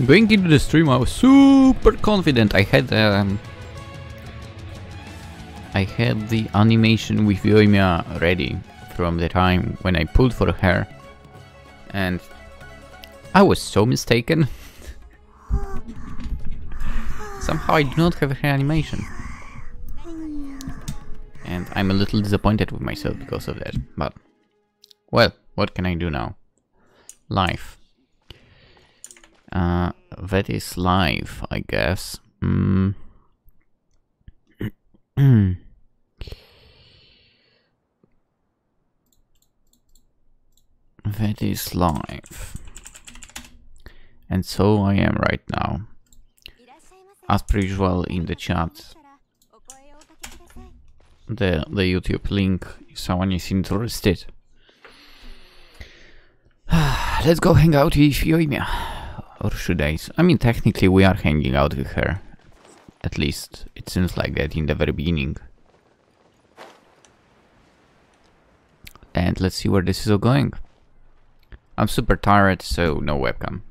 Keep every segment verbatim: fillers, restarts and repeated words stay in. Going into the stream, I was super confident. I had um, I had the animation with Yoimiya ready from the time when I pulled for her, and I was so mistaken. Somehow I do not have her animation, and I'm a little disappointed with myself because of that, but well, what can I do now? Life. Uh, that is life, I guess. Mm. That is life. And so I am right now. As per usual in the chat, the, the YouTube link if someone is interested. Let's go hang out with Yoimiya. Or should I? I mean, technically we are hanging out with her. At least it seems like that in the very beginning. And let's see where this is all going. I'm super tired, so no webcam.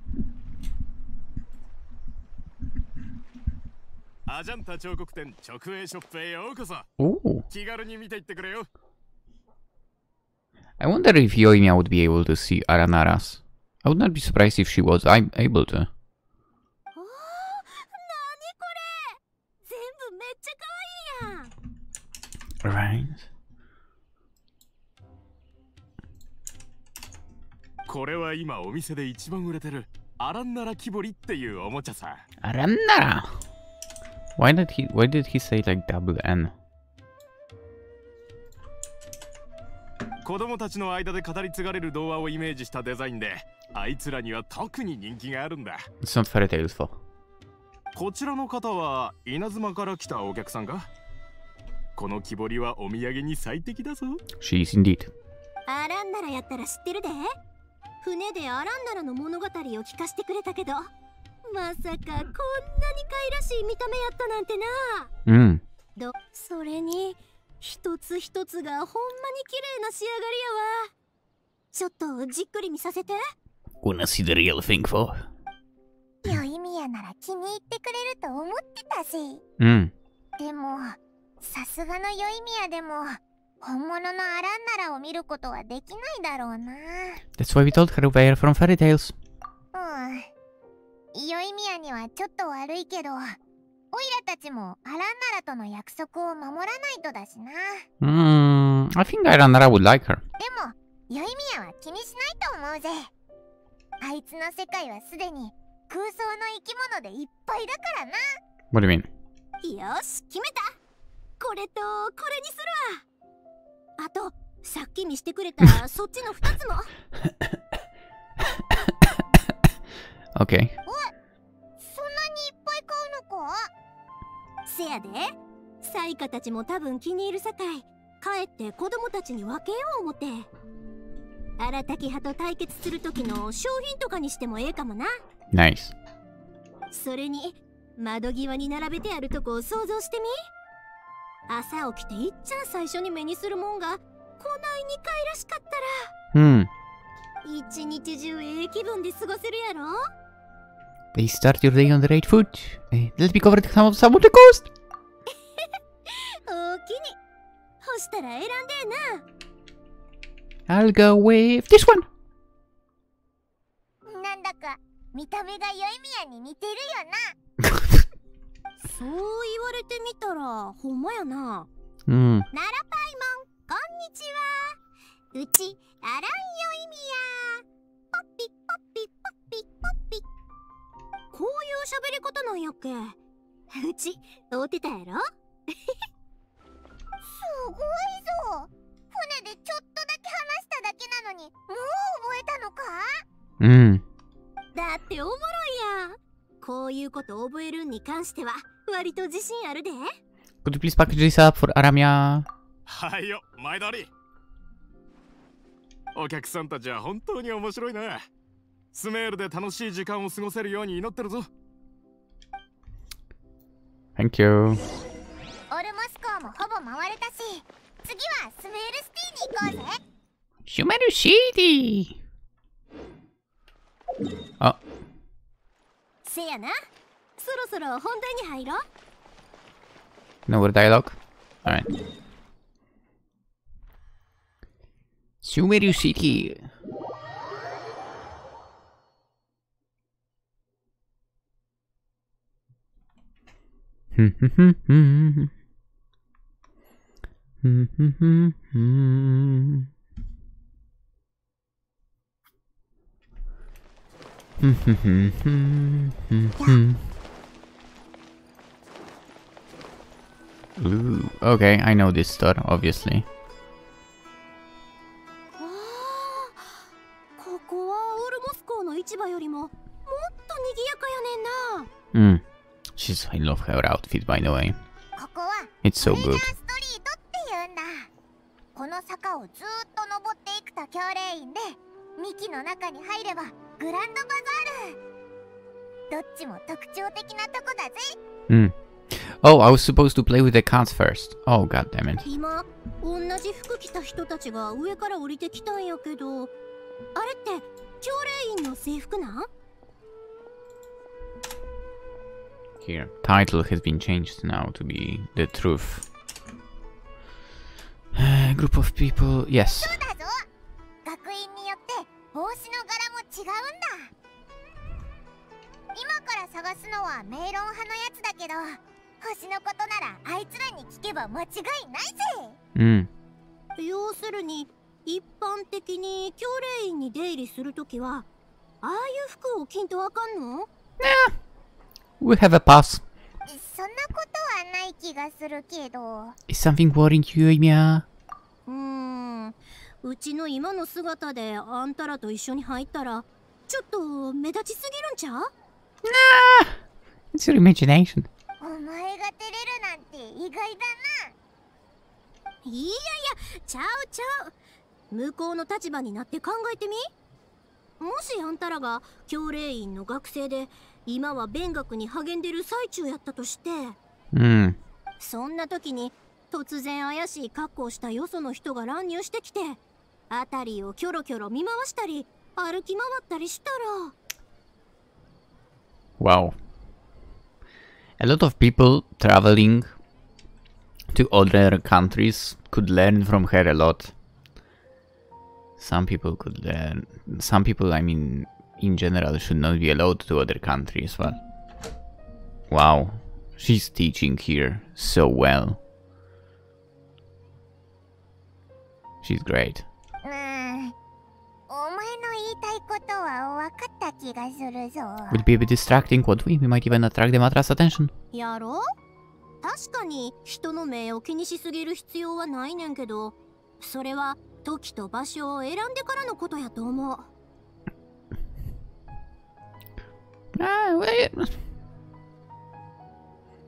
Ooh. I wonder if Yoimiya would be able to see Aranaras. I would not be surprised if she was I'm able to. Right. Aranara. Why did he why did he say like double N? It's not fairy tales though. She is indeed. Mm. Wanna see the real thing for? Mm. That's why we told her we are from fairy tales. Mm, I think Aranara would like her. What do you mean? Okay. Nice. Hmm. They start your day on the right foot. Let's be covered some of some of the coast. I'll go with this one. Mm. Mm. Could you please package this up for Aramia? Thank you. Sumeru City! Oh. No more dialogue? Alright. Sumeru City. Ooh, okay, I know this store, obviously. Mm. She's, I love her outfit, by the way. It's so good. Mm. Oh, I was supposed to play with the cats first. Oh, god damn it. Here, title has been changed now to be The Truth. Uh, group of people, yes. Mm. Yeah. We have a pass. Is something worrying you, Yoimiya? Nah, it's your imagination. Mm. Wow. A lot of people traveling to other countries could learn from her a lot. Some people could learn. Some people, I mean, in general, should not be allowed to other countries, but... Wow. She's teaching here so well. She's great. Would be a bit distracting, wouldn't we? We might even attract the Matra's attention. Ah, wait.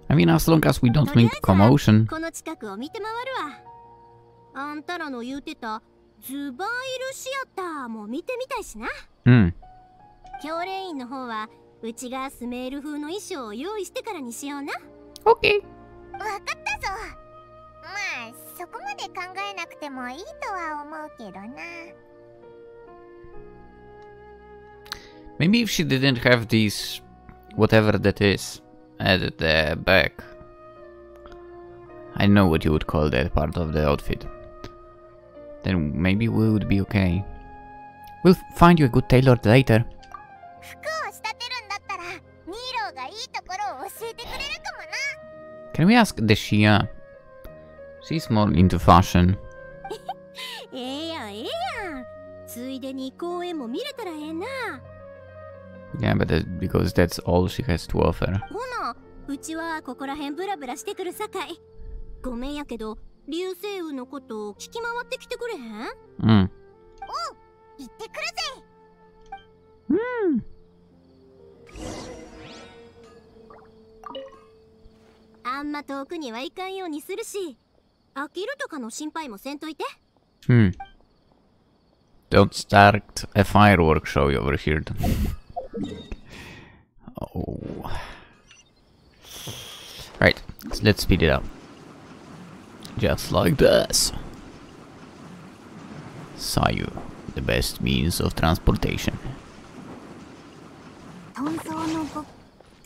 I mean, as long as we don't make commotion. Hmm. Okay. Maybe if she didn't have these, whatever that is, at the back. I know what you would call that part of the outfit. Then maybe we would be okay. We'll find you a good tailor later. Can we ask Deshia? She's more into fashion. Yeah, but that's because that's all she has to offer. Mm. Mm. Hmm. Don't start a firework show over here. Oh. Right, let's speed it up. Just like this. Sayu, the best means of transportation.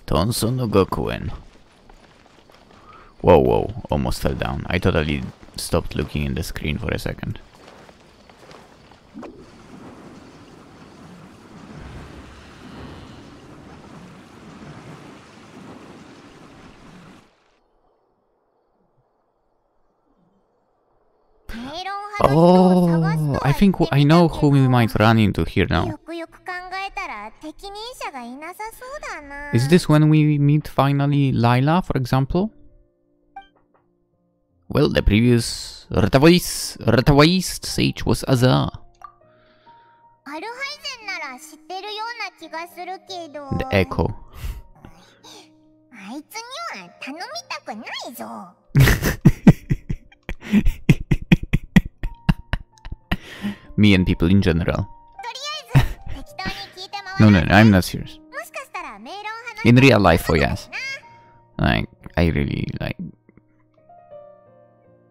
Tonso no Gokuen. Whoa, whoa, almost fell down. I totally stopped looking in the screen for a second. Oh, I think I know who we might run into here now. Is this when we meet finally Lila, for example? Well, the previous Ratawais, Ratawais sage was Azar. The echo. Me and people in general. No, no, no, I'm not serious. In real life, oh yes. Like, I really, like...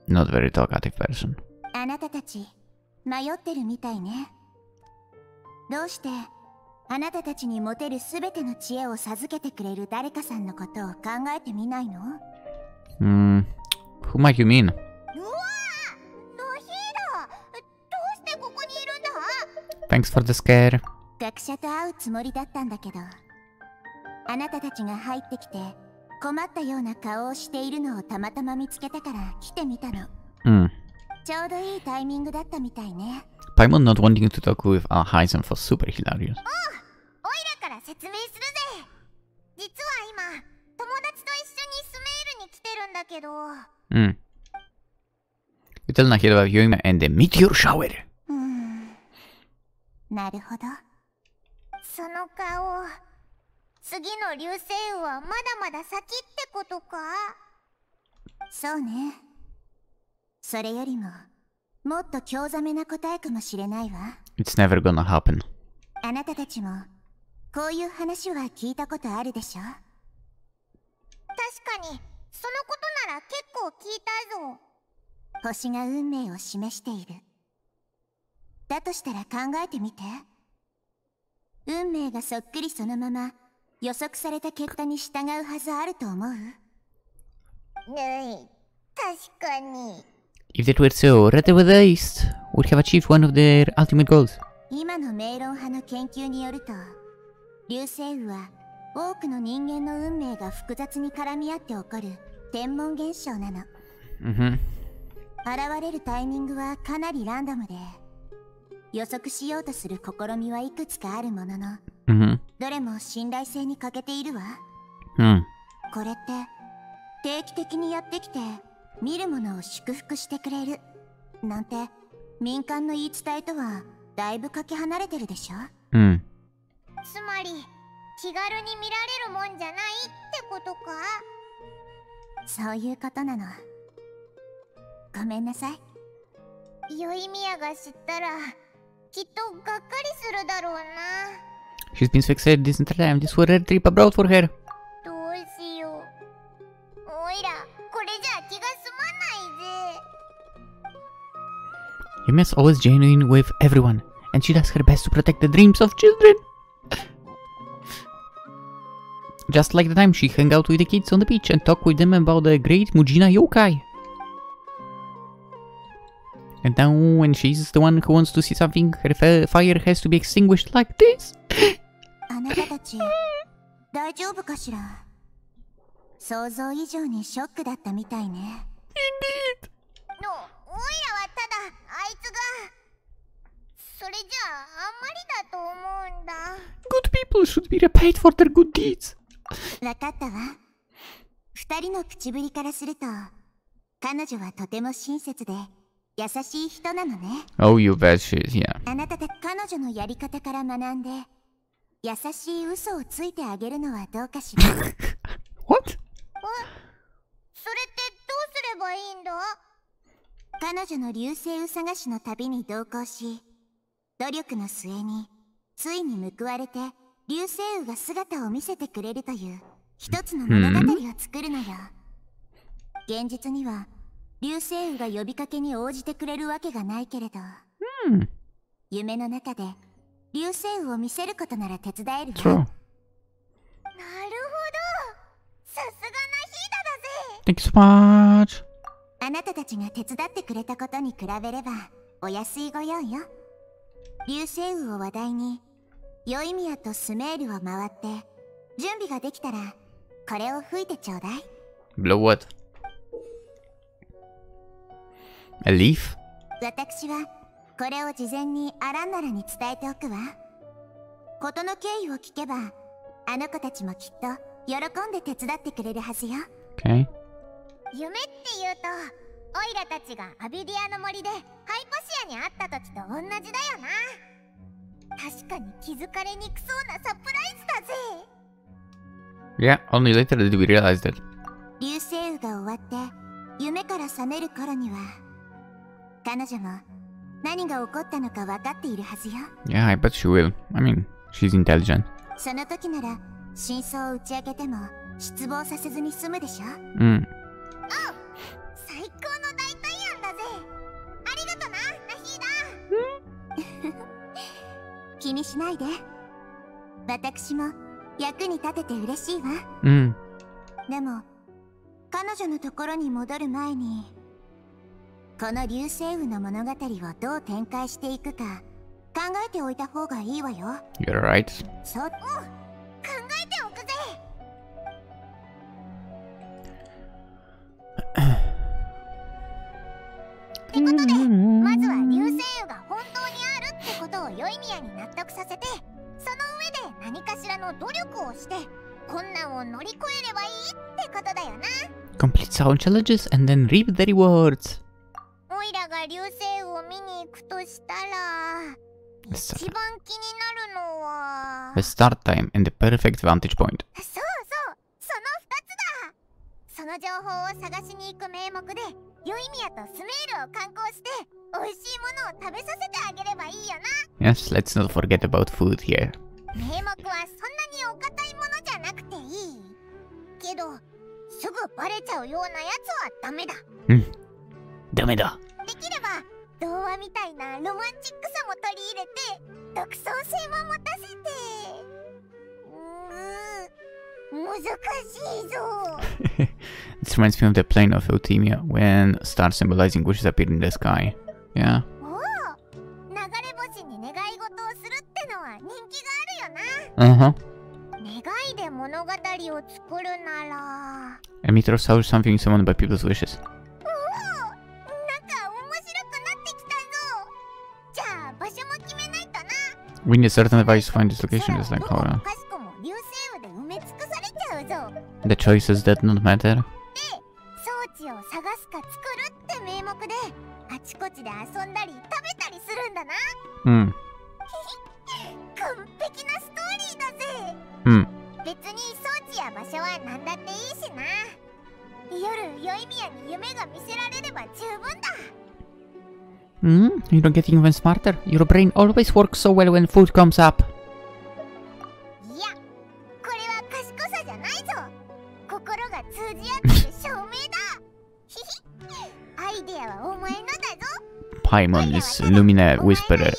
Not very talkative person. Hmm, who might you mean? Thanks for the scare. Mm. Paimon not wanting to talk with our Heisen for super hilarious. Mm. You tell Nahida about Yoimiya and the meteor shower. It's never gonna happen. If they were so, Ratawais would have achieved one of their ultimate goals. Mm-hmm. Mm-hmm. Mm. Mm. She's been so excited this entire time. This was a trip abroad for her. Yumia's always genuine with everyone, and she does her best to protect the dreams of children. Just like the time she hung out with the kids on the beach and talked with them about the great Mujina yokai. And now when she's the one who wants to see something, her fire has to be extinguished like this. Indeed! Good people should be repaid for their good deeds. Oh, you bet she is, yeah. What? Hmm. True. Thank you so much. Blow what? A leaf? Okay. 夢って言うと、オイラたちがアビディアの森でハイポシアに会った時と同じだよな。確かに気づかれにくそうなサプライズだぜ。Yeah, only later did we realize that. 流星雨が終わって、夢から覚める頃には、彼女も何が起こったのか分かっているはずよ。Yeah, I bet she will. I mean, she's intelligent. その時なら真相を打ち明けても失望させずに済むでしょ。うん。 Mm. You're right. Complete sound challenges and then reap the rewards. The start time and the perfect vantage point. Yes, let's not forget about food here. Hmm. This reminds me of the plane of Yoimiya when stars symbolizing wishes appear in the sky. Yeah. Uh-huh. A meteorosaur is something summoned by people's wishes. We need a certain device to find this location, just like horror. The choices that don't matter. Hmm. Hmm. Hmm? You don't get even smarter? Your brain always works so well when food comes up. Paimon is Lumine Whisperer.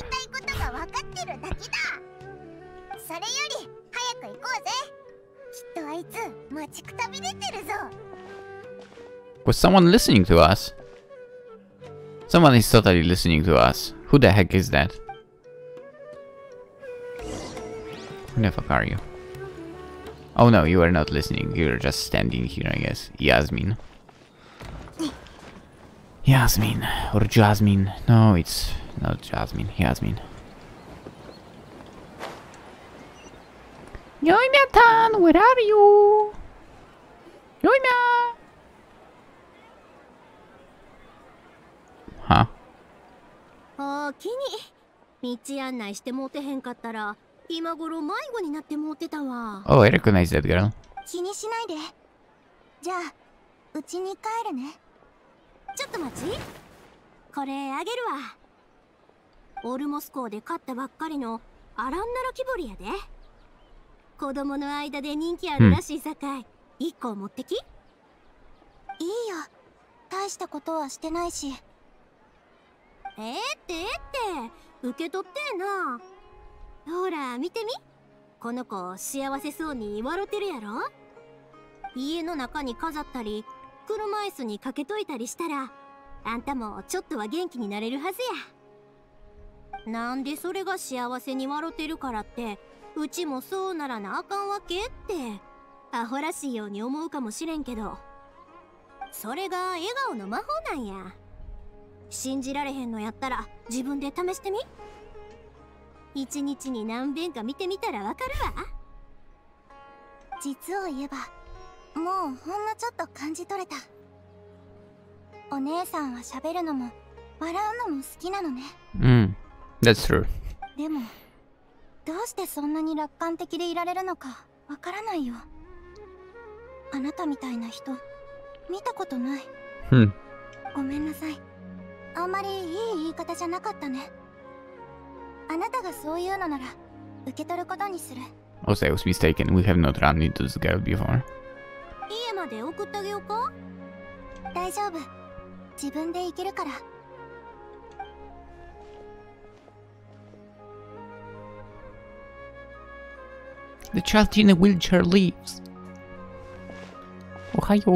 Was someone listening to us? Someone is totally listening to us. Who the heck is that? Who the fuck are you? Oh no, you are not listening. You're just standing here, I guess. Yasmin. Yasmin. Or Jasmine. No, it's not Jasmine. Yasmin. Yoimiya-tan, where are you? Yoimiya! Huh? Oh, I recognize that girl. Hmm. 車椅子にかけといたりしたら、あんたもちょっとは元気になれるはずや。なんでそれが幸せに笑ってるからって、うちもそうならなあかんわけって、アホらしいように思うかもしれんけど、それが笑顔の魔法なんや。信じられへんのやったら自分で試してみ。一日に何遍か見てみたらわかるわ。実を言えば、もうほんのちょっと感じ取れた。お姉さんは喋るのも笑うのも好きなのね。うん、that's true。でも、どうしてそんなに楽観的でいられるのかわからないよ。あなたみたいな人、見たことない。うん。ごめんなさい。あんまりいい言い方じゃなかったね。あなたがそういうのなら受け取ることにする。Oh, I was mistaken. We have not run into this girl before. 家まで送ってあげようか？大丈夫。自分で行けるから。The child in a wheelchair leaves. おはよう。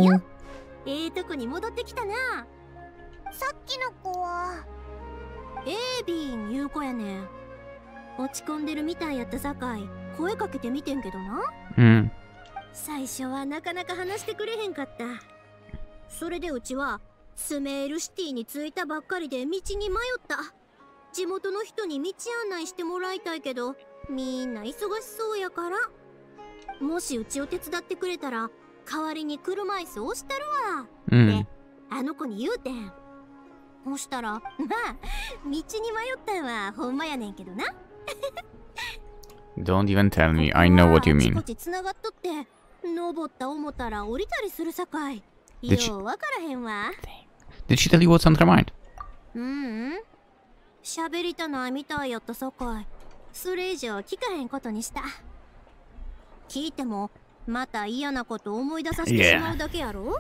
ええとこに戻ってきたな。さっきの子はエービーンいう子やね。落ち込んでるみたいやったさかい声かけてみてんけどな。うん、最初はなかなか話してくれへんかった。それでうちはスメールシティに着いたばっかりで道に迷った。地元の人に道案内してもらいたいけど、みんな忙しそうやから、もしうちを手伝ってくれたら代わりに車椅子を押したるわ、うん、であの子に言うてん。そしたら、まあ、道に迷ったんはほんまやねんけどな。Don't even tell me, I know what you mean. こっち繋がっとって、登った思ったら降りたりするさかい。ようわからへんわ。Did she tell you what's on her mind? うん。喋りたないみたいやったさかい。それ以上聞かへんことにした。聞いても、また嫌なこと思い出させてしまうだけやろ？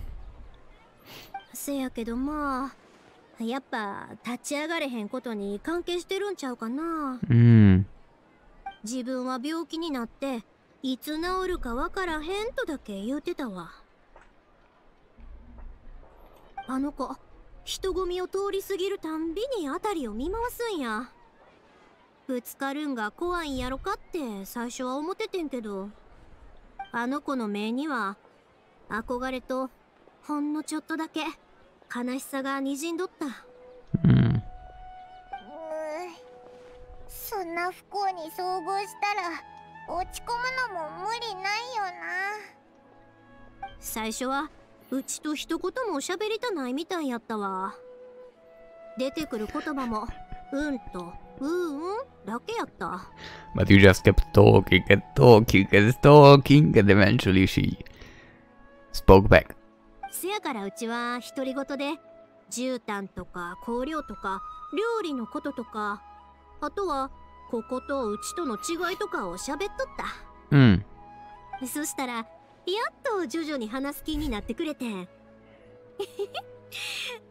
せやけどまあ。やっぱ立ち上がれへんことに関係してるんちゃうかな。うん。自分は病気になっていつ治るかわからへんとだけ言うてたわ。あの子、人混みを通り過ぎるたんびに辺りを見回すんや。ぶつかるんが怖いんやろかって最初は思っててんけど、あの子の目には憧れとほんのちょっとだけ悲しさが滲んどった。うん。うーん、そんな不幸に遭遇したら落ち込むのも無理ないよな。最初はうちと一言も喋りたないみたいやったわ。出てくる言葉もうんとうんうんだけやった。But you just kept talking and talking and talking and eventually she spoke back.せやからうちは独り言で絨毯とか香料とか料理のこととか、あとはこことうちとの違いとかを喋っとった。うん。そしたらやっと徐々に話す気になってくれて。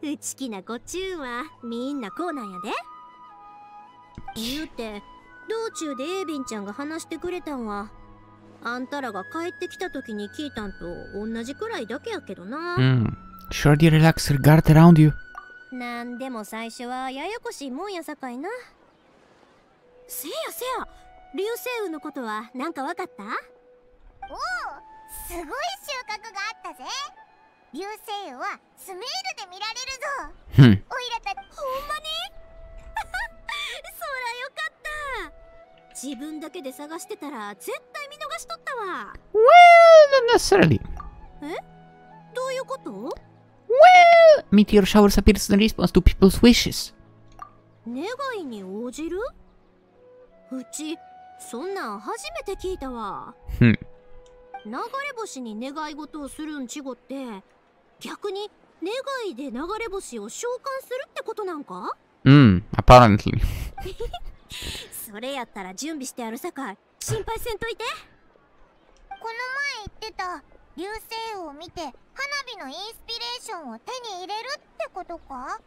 うちきなごちゅうはみんなこうなんやで。言うて道中でエイビンちゃんが話してくれたんは。あんたらが帰ってきた時に聞いたんと同じくらいだけやけどな。うん。Shorty relax her guard around you。なんでも最初はややこしいもんやさかいな。せやせや、流星雨のことはなんかわかった？おお、すごい収穫があったぜ。流星雨はスメールで見られるぞ。おいらたち、ほんまに？そらよかった。自分だけで探してたら絶対しとったわ。Well, not necessarily. え？どういうこと？ Well, meteor showers appears in response to people's wishes. 願いに応じる？うち、そんなん初めて聞いたわ。流れ星に願い事をするんちごって、逆に願いで流れ星を召喚するってことなんか？うん、apparently. それやったら準備してあるさかい、心配せんといて。この前言ってた流星雨を見て花火のインスピレーションを手に入れるってことか？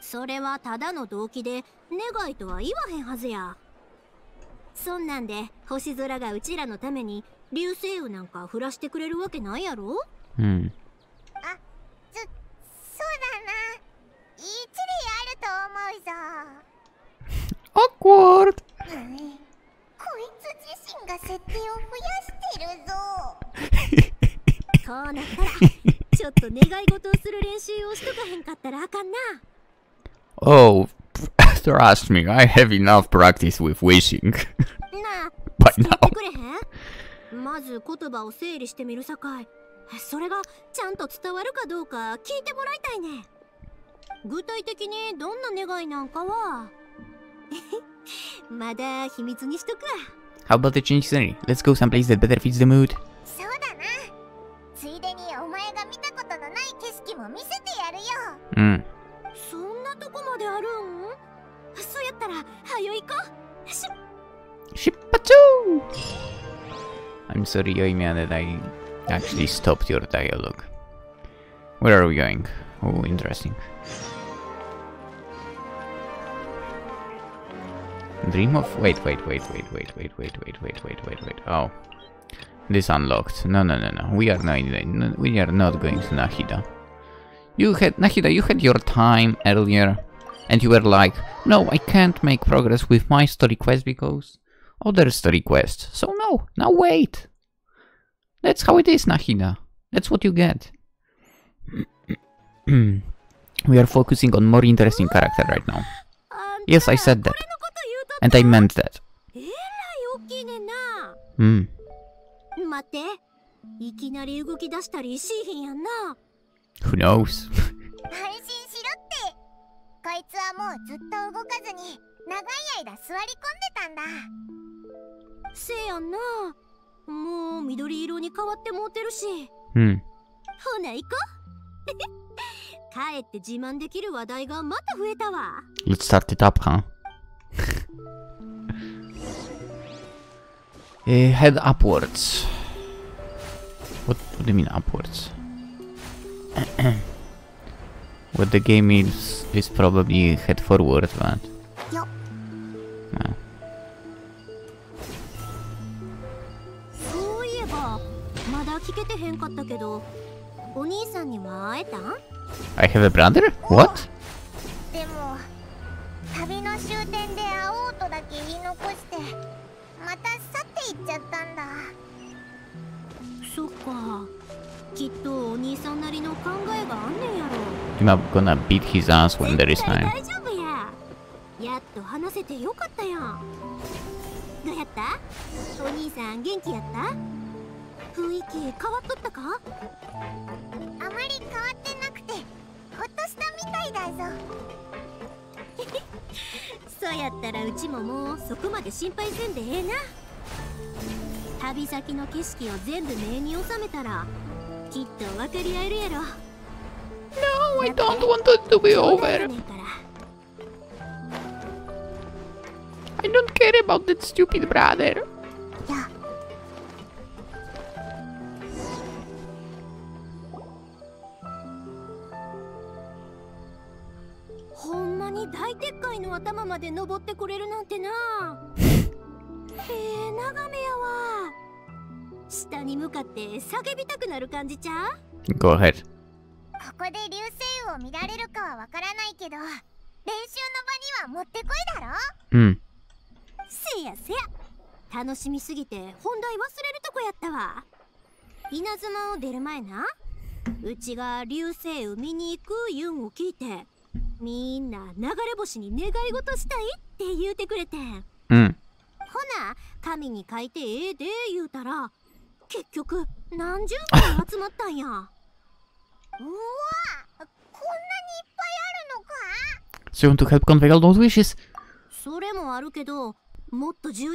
それはただの動機で願いとは言わへんはずや。そんなんで星空がうちらのために流星雨なんか降らしてくれるわけないやろ？うん。あ、Oh, trust me, I have enough practice with wishing. By now. How about the change scenery? Let's go someplace that better fits the mood. Mm. I'm sorry, Yoimiya, that I actually stopped your dialogue. Where are we going? Oh, interesting. Dream of... Wait, wait, wait, wait, wait, wait, wait, wait, wait, wait, wait, wait. Oh. This unlocked. No, no, no, no. We are not... We are not going to Nahida. You had... Nahida, you had your time earlier. And you were like, no, I can't make progress with my story quest because... other story quest. So no. Now wait. That's how it is, Nahida. That's what you get. We are focusing on more interesting character right now. Yes, I said that. And I meant that. Hmm. Who knows? Hmm. Let's start it up, huh? Uh, head upwards. What, what do you mean upwards? What the game is is probably head forward, but no. I have a brother? What? I'm gonna beat his ass when there is time. No, I don't want it to be over. I don't care about that stupid brother. Yeah. Go ahead. Hmm. Mm. So you want to help convey all those wishes? Good question. Did you?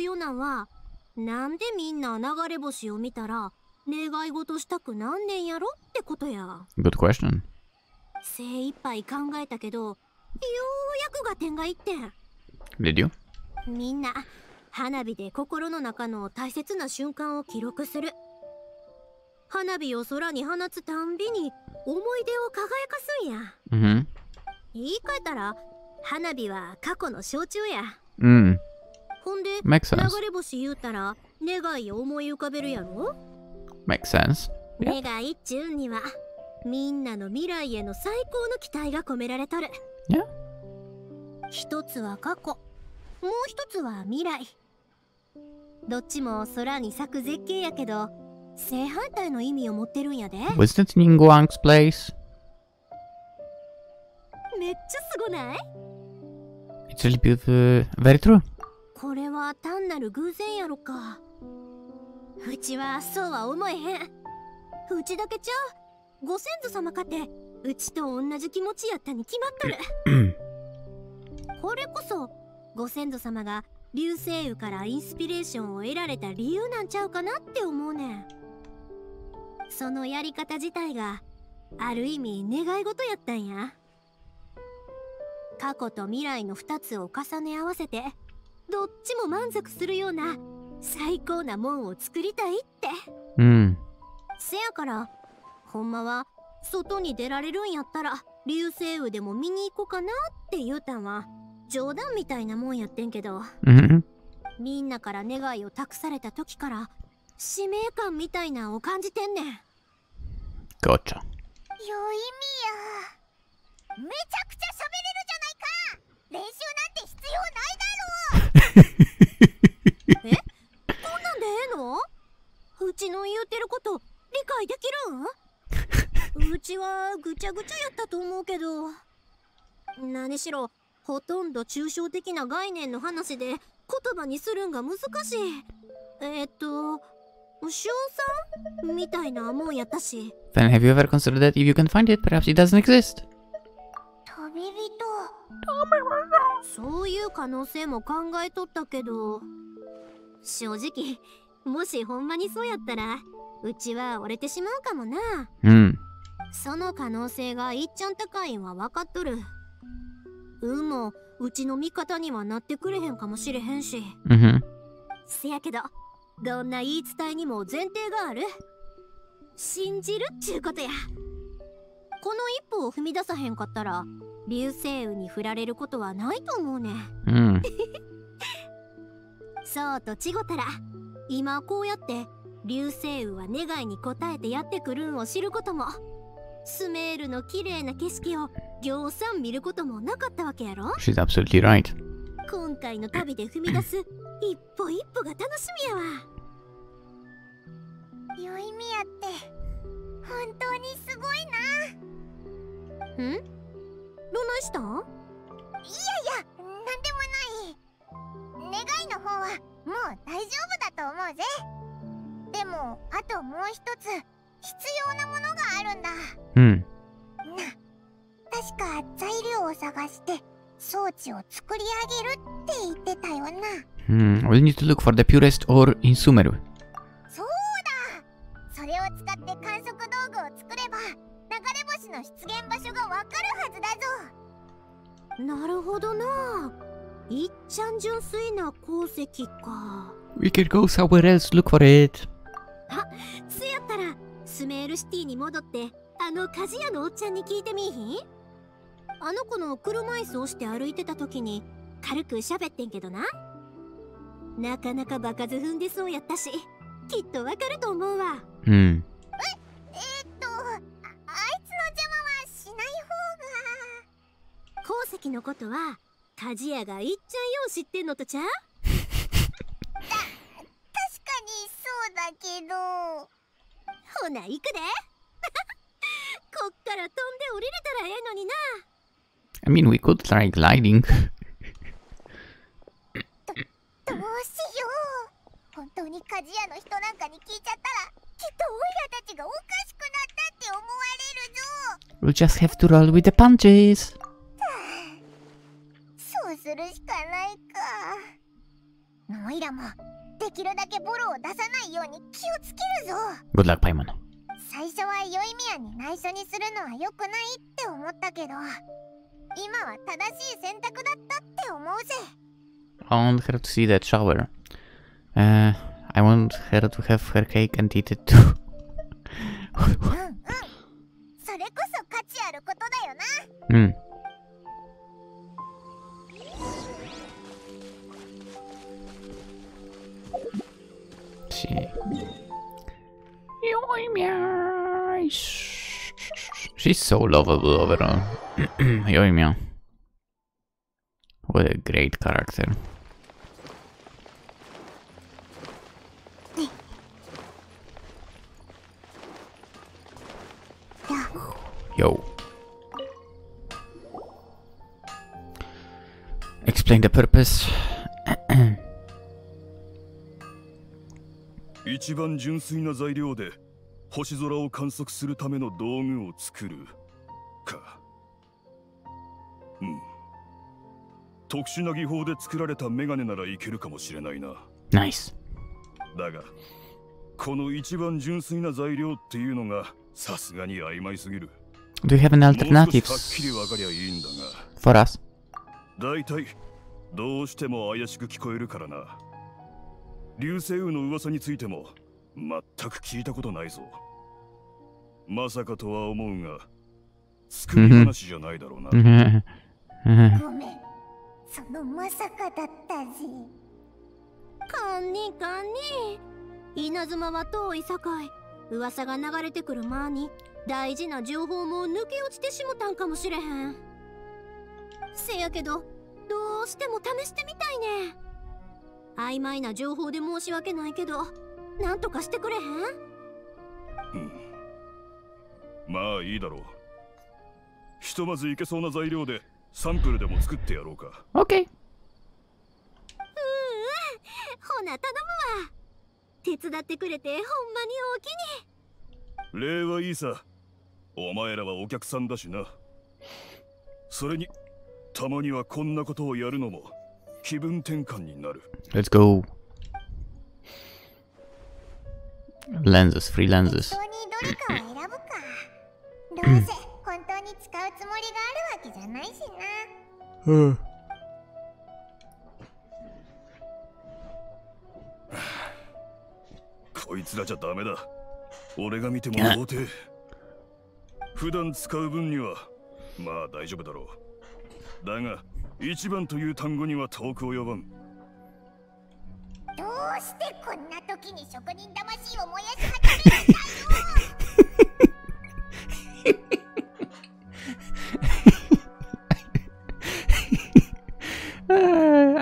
Mm-hmm. Mm. Makes sense. Makes sense. Yeah. Yeah. どっちも空に咲く絶景やけど、正反対の意味を持ってるんやで。Wasn't it Ningguang's place? めっちゃすごない It's really beautiful. Very true. これは単なる偶然やろか。うちはそうは思えへん。うちだけちゃう。ご先祖様かて、うちと同じ気持ちやったに決まっとる。これこそご先祖様が流星雨からインスピレーションを得られた理由なんちゃうかなって思うねん。そのやり方自体がある意味願い事やったんや。過去と未来の二つを重ね合わせて、どっちも満足するような最高なもんを作りたいって。うん。せやから、ほんまは外に出られるんやったら流星雨でも見に行こうかなって言うたんは。冗談みたいなもんやってんけど、mm-hmm. みんなから願いを託された時から使命感みたいなを感じてんねん。ガチャ。よいみや、めちゃくちゃ喋れるじゃないか。練習なんて必要ないだろう。え、こんなんでええの？うちの言うてること理解できるん？うちはぐちゃぐちゃやったと思うけど、何しろほとんど抽象的な概念の話で言葉にするんが難しい。えっと、賞賛みたいなもんやったし。Then have you ever considered that if you can find it, perhaps it doesn't exist? 旅人。そういう可能性も考えとったけど、正直、もしほんまにそうやったら、うちは折れてしまうかもな。うん。その可能性がいっちゃん高いんは分かっとる。運もうちの味方にはなってくれへんかもしれへんし、mm-hmm. せやけどどんな言い伝えにも前提がある。信じるっちゅうことや。この一歩を踏み出さへんかったら流星雨に振られることはないと思うね、mm. そうと違ったら今こうやって流星雨は願いに応えてやってくるんを知ることも、スメールの綺麗な景色をぎょうさん見ることもなかったわけやろ。She's absolutely right. 今回の旅で踏み出す一歩一歩が楽しみやわ。ヨイミヤって本当にすごいな。ん？どないしたん？いやいや、なんでもない。願いの方はもう大丈夫だと思うぜ。でもあともう一つ必要なものがあるんだ。うん。確か材料を探して装置を作り上げるって言ってたよな。うん、We need to look for the purest ore in Sumeru。そうだ。それを使って観測道具を作れば流れ星の出現場所がわかるはずだぞ。なるほどな。いっちゃん純粋な鉱石か。We can go somewhere else look for it。あ、つやったらスメールシティに戻ってあの鍛冶屋のおっちゃんに聞いてみいひん？あの子の車椅子をして歩いてた時に軽く喋ってんけどな。なかなか場数踏んでそうやったし、きっとわかると思うわ。うん。え、えー、っとあ、あいつの邪魔はしない方が。鉱石のことは鍛冶屋がいっちゃんよう知ってんのとちゃう？た、確かにそうだけど。ほな行くで。こっから飛んで降りれたらええのにな。I mean, we could try gliding. ど, どうしよう。本当に鍛冶屋の人なんかに聞いちゃったら、きっとオイラたちがおかしくなったって思われるぞ。We'll just have to roll with the punches. そうするしかないか。オイラもできるだけボロを出さないように気をつけるぞ。Good luck, Paimon. 最初はヨイミヤに内緒にするのは良くないって思ったけど。今は正しい選択だったって思うぜ。I want her to see that shower. Uh, I want her to have her cake and eat it too. うんうん。それこそ価値あることだよな。うん。し。Yoimiya. She's so lovable overall. Yoimiya. What a great character. Yo. Explain the purpose. Nice. Do you have an alternative for us? Mm-hmm. どうしても試してみたいね。曖昧な情報で申し訳ないけど、なんとかしてくれへん？まあいいだろう。ひとまずいけそうな材料でサンプルでも作ってやろうか。OK。うんうん。ほな頼むわ。手伝ってくれてほんまにおおきに。礼はいいさ。お前らはお客さんだしな。それに Let's go. Lenses, free lenses.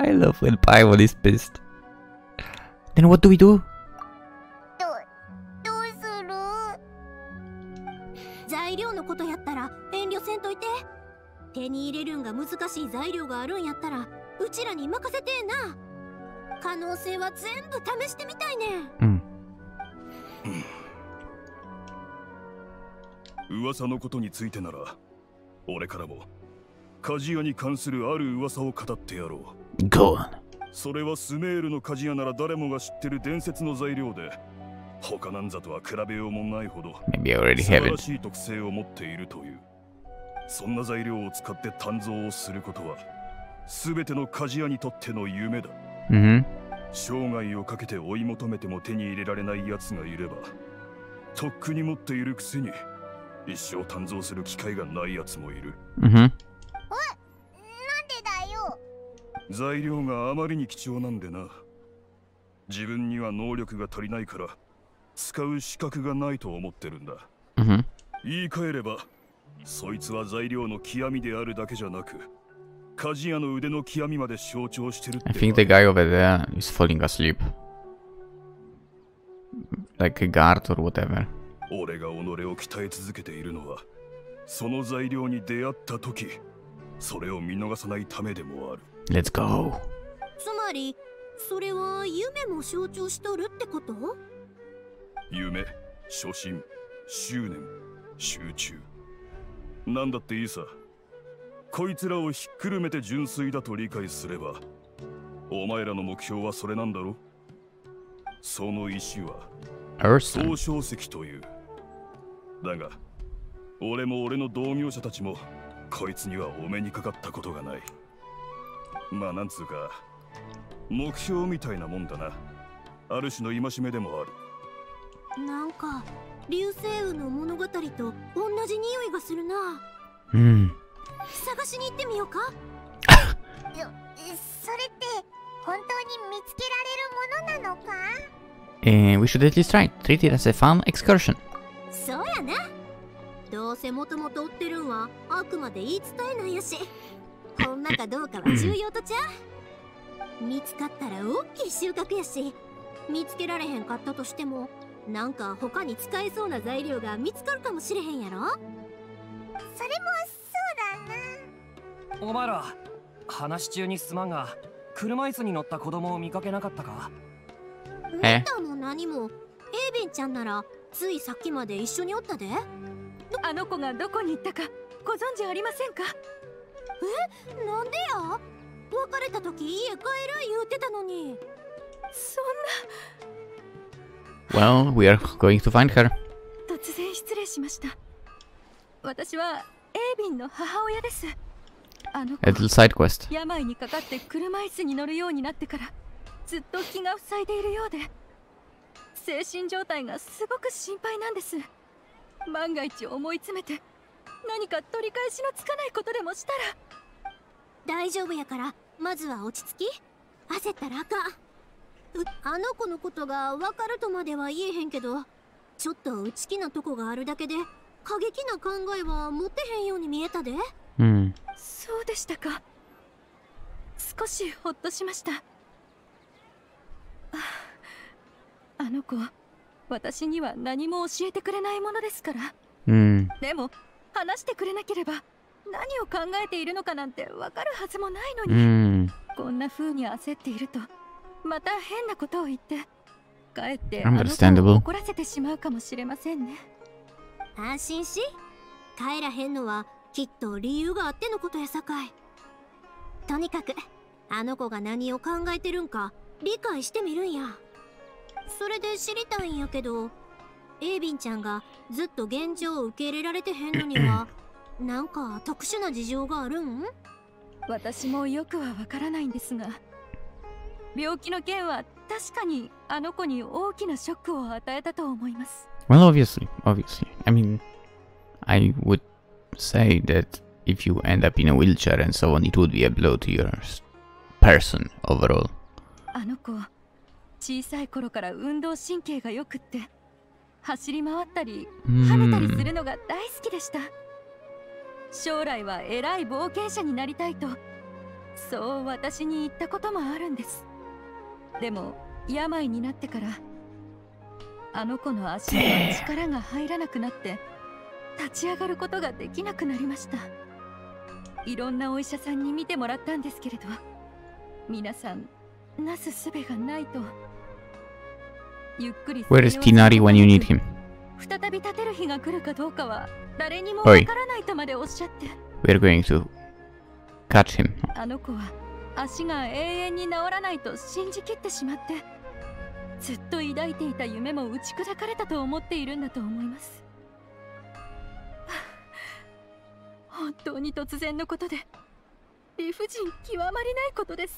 I love when Paimon is pissed. Then what do we do? Mm. Go on. Maybe I already have it. そんな材料を使って鍛造をすることは全ての鍛冶屋にとっての夢だ。うん。生涯をかけて追い求めても手に入れられない奴がいれば、とっくに持っているくせに一生鍛造する機会がない奴もいる。うん。お、なんでだよ。材料があまりに貴重なんでな。自分には能力が足りないから使う資格がないと思ってるんだ。うん。言い換えれば そいつは材料の極みであるだけじゃなく、鍛冶屋の腕の極みまで象徴してるって。I think the guy over there is falling asleep, like a guard or whatever. 俺が己を鍛え続けているのは、その材料に出会った時、それを見逃さないためでもある。Let's go. つまり、それは夢も象徴しとるってこと？夢、初心、執念、集中。 なんだっていいさ。こいつらをひっくるめて純粋だと理解すれば、お前らの目標はそれなんだろう。その石は総称石という。だが、俺も俺の同業者たちもこいつにはお目にかかったことがない。まあなんつうか、目標みたいなもんだな。ある種の戒めでもある。なんか 流星雨の物語と同じ匂いがするな。うん。探しに行ってみようか。それって本当に見つけられるものなのか？え、we should at least try. Treat it as a fun excursion. そうやね。どうせもともと追ってるんはあくまで言い伝えなんやし、ほんまかどうかは重要とちゃう。見つかったら大きい収穫やし、見つけられへんかったとしても なんか他に使えそうな材料が見つかるかもしれへんやろ。それもそうだな。お前ら、話中にすまんが、車椅子に乗った子供を見かけなかったか？え？も何も、エイビンちゃんならついさっきまで一緒におったで。あの子がどこに行ったかご存知ありませんか？え、なんでや？別れた時家帰る言うてたのに。そんな。Well, we are going to find her. 突然失礼しました。私はエイビンの母親です。あの子、病にかかって車椅子に乗るようになってからずっと気が塞いでいるようで、精神状態がすごく心配なんです。万が一思い詰めて何か取り返しのつかないことでもしたら。大丈夫やからまずは落ち着き。焦ったらあかん。あの子のことが分かるとまでは言えへんけど、ちょっと内気なとこがあるだけで過激な考えは持ってへんように見えたで。うん。そうでしたか。少しほっとしました。あの子、私には何も教えてくれないものですから。うん。でも話してくれなければ何を考えているのかなんて分かるはずもないのに。うん。こんな風に焦っていると。また変なことを言って帰ってあの子を怒らせてしまうかもしれませんね。安心し、帰らへんのはきっと理由があってのことやさかい。とにかくあの子が何を考えてるんか理解してみるんや。それで知りたいんやけど、エイビンちゃんがずっと現状を受け入れられてへんのにはなんか特殊な事情があるん？私もよくはわからないんですが、病気の件は確かにあの子に大きなショックを与えたと思います。Well, obviously, obviously. I mean, I would say that if you end up in a wheelchair and so on, it would be a blow to your person overall. あの子、小さい頃から運動神経が良くって、走り回ったり跳ねたりするのが大好きでした。将来は偉い冒険者になりたいと、そう私に言ったこともあるんです。でも病になってからあの子の足に力が入らなくなって立ち上がることができなくなりました。いろんなお医者さんに見てもらったんですけれど、皆さんなすすべがないと。ゆっくり再び立てる日が来るかどうかは誰にもわからないとまでおっしゃって。あの子は足が永遠に治らないと信じきってしまって、ずっと抱いていた夢も打ち砕かれたと思っているんだと思います。本当に突然のことで理不尽極まりないことです。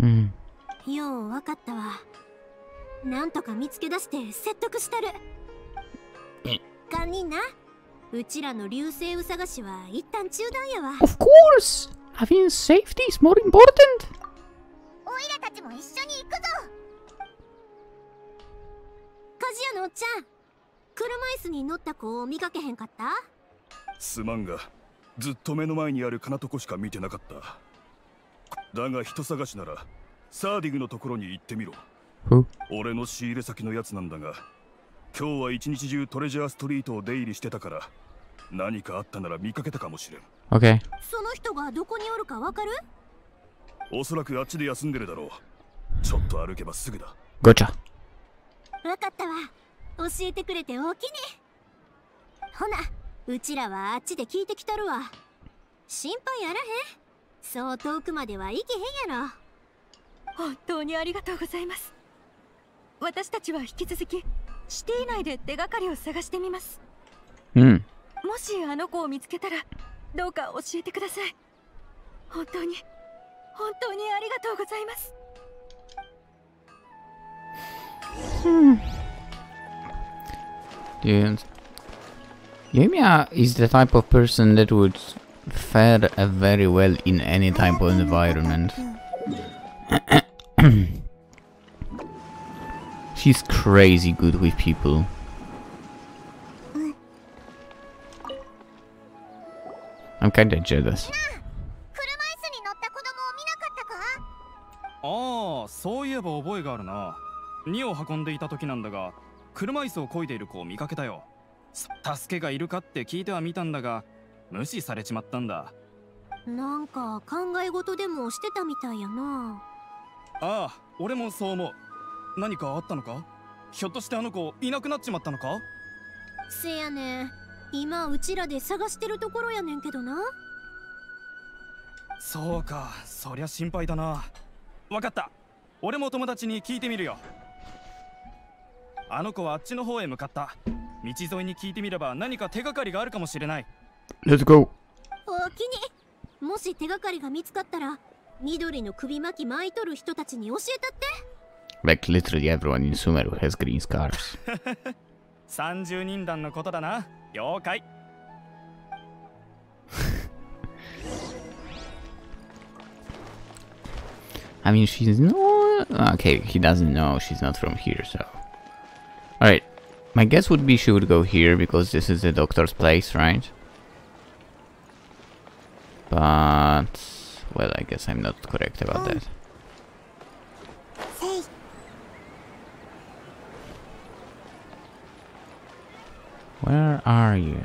うん。よう分かったわ。なんとか見つけ出して説得したる。他人なうちらの流星雨探しは一旦中断やわ。 Of course!Having safety is more important. Who?Okay. その人がどこにおるかわかる？おそらくあっちで休んでるだろう。ちょっと歩けばすぐだ。ごちゃ。わかったわ。教えてくれておきに。ほな、うちらはあっちで聞いてきとるわ。心配あらへん。そう遠くまでは行けへんやろ。本当にありがとうございます。私たちは引き続きシティ内で手がかりを探してみます。うん。もしあの子を見つけたら。どうか教えてください。本当に本当にありがとうございます。Hmm. Dude, Yoimiya is the type of person that would fare very well in any type of environment. She's crazy good with people.I'm kinda jealous. ああ、そういえば覚えがあるな。荷を運んでいた時なんだが、車椅子を漕いでいる子を見かけたよ。助けがいるかって聞いてはみたんだが、無視されちまったんだ。なんか考え事でもしてたみたいやな。ああ、俺もそう思う。何かあったのか？ひょっとしてあの子いなくなっちまったのか？せやね。今うちらで探してるところやねんけどな。そうか、そりゃ心配だな。わかった。俺も友達に聞いてみるよ。あの子はあっちの方へ向かった。道沿いに聞いてみれば何か手がかりがあるかもしれない。Let's go。お気に。もし手がかりが見つかったら、緑の首巻き巻いとる人たちに教えたって。Like literally everyone in Sumeru has green scarves. 三十人団のことだな。了解。I mean, she's not... Okay, he doesn't know she's not from here, so... Alright, my guess would be she would go here, because this is the doctor's place, right? But... Well, I guess I'm not correct about that. Where are you?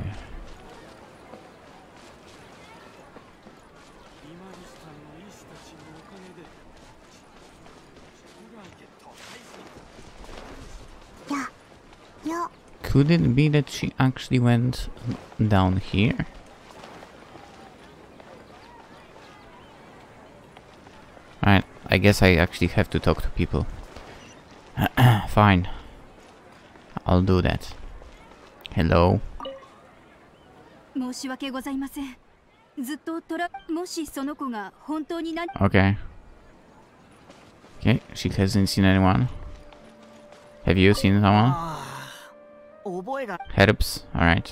Could it be that she actually went down here? Alright, I guess I actually have to talk to people. Fine. I'll do that. Hello. 申し訳ございません。ずっとトラ、もしその子が本当に何 Okay. Okay, she hasn't seen anyone. Have you seen someone? Herbs, alright.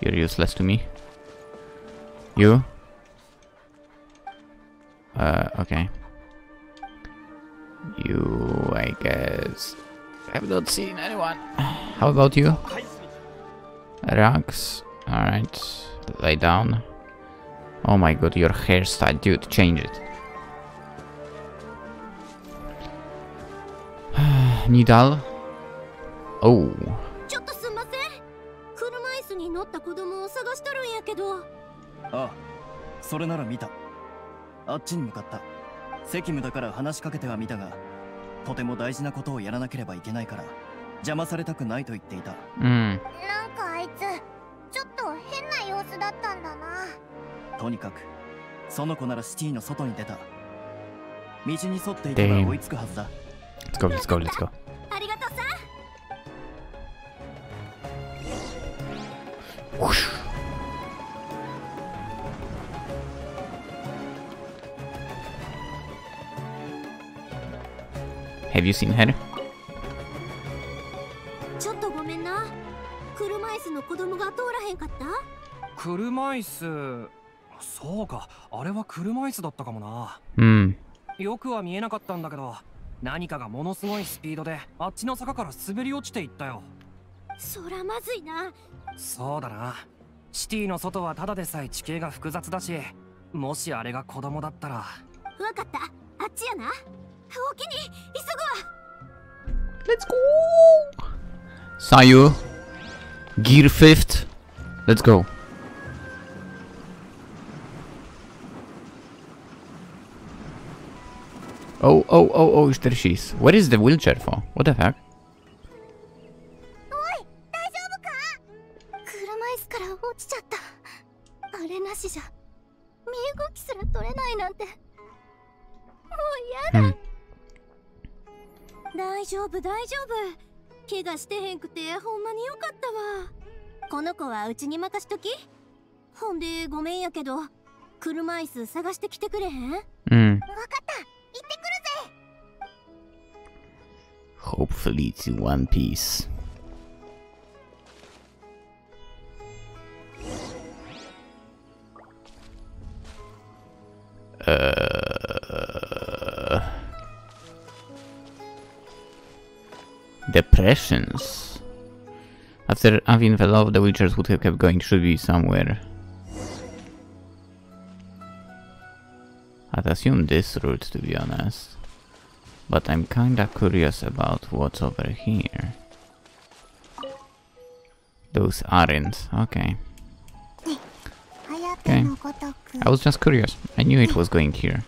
You're useless to me. You? Uh, okay. You, I guess... I've not seen anyone. How about you? Rugs, alright. Lay down. Oh my god, your hairstyle, dude, change it. Needle. Oh. 乗った子供を探しとるんやけど。ああ、それなら見た。あっちに向かった。責務だから話しかけてはみたが、とても大事なことをやらなければいけないから邪魔されたくないと言っていた。うん。なんかあいつちょっと変な様子だったんだな。とにかくその子ならシティの外に出た。道に沿っていけば追いつくはずだ。Let's go, let's go, let's go. ありがとうさ。 Whoosh. Have you seen her? Hmm. よくは見えなかったんだけど、何かがものすごいスピードであっちの坂から滑り落ちていったよ。そらまずいな。 そうだな。シティの外はただでさえ地形が複雑だし、もしあれが子供だったら。わかった。あっちやな。お気に急ぐわ。Let's go. Sayu, Gear Fifth. Let's go. Oh, oh, oh, oh, there she is. What is the wheelchair for? What the heck? うん。 Hopefully it's in one piece. Uh, depressions. After Eivin fell off, the wheelchairs would have kept going. Should be somewhere. I'd assume this route, to be honest. But I'm kinda curious about what's over here. Those aren't. Okay. Okay. I was just curious. I knew it was going here.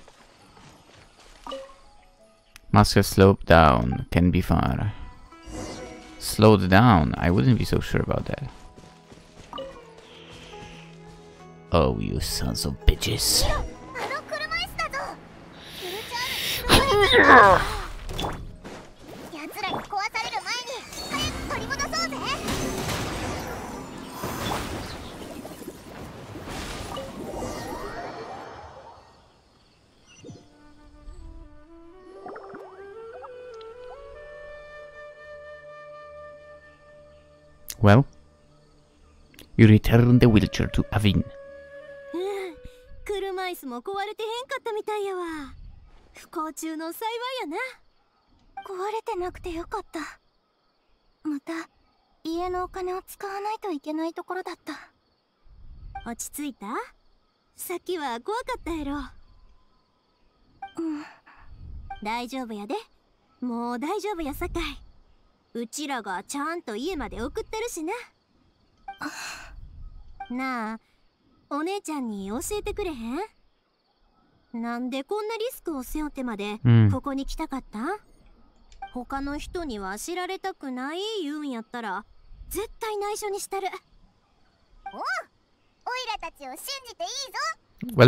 Master slope down. Can be far. Slowed down? I wouldn't be so sure about that. Oh, you sons of bitches. Well, you return the wheelchair to Eivin. Well,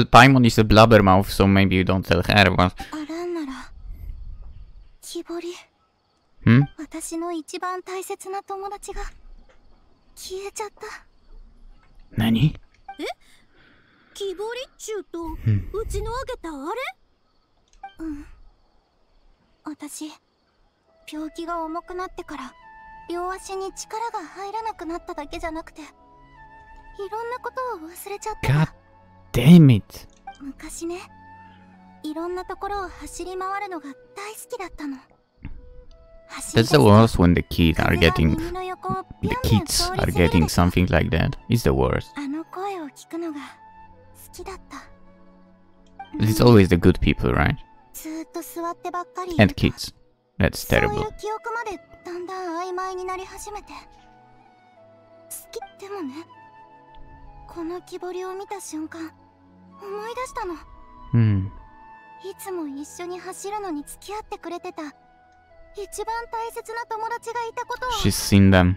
Paimon is a blabbermouth, so maybe you don't tell her, but... Hmm? Nani? Kibori to Uchinogeta, are Otashi Pyokiga Omokanattekara, Yoashini Chikaraga Hiranakanata Gajanakte. Ironakoto was Richard. God damn it. Mukasine Ironatokoro Hashiri Mawaranoga Taiskiratano. That's the worst when the kids are getting the kids are getting something like that. It's the worst. It's always the good people, right? And kids. That's terrible. Hmm. She's seen them.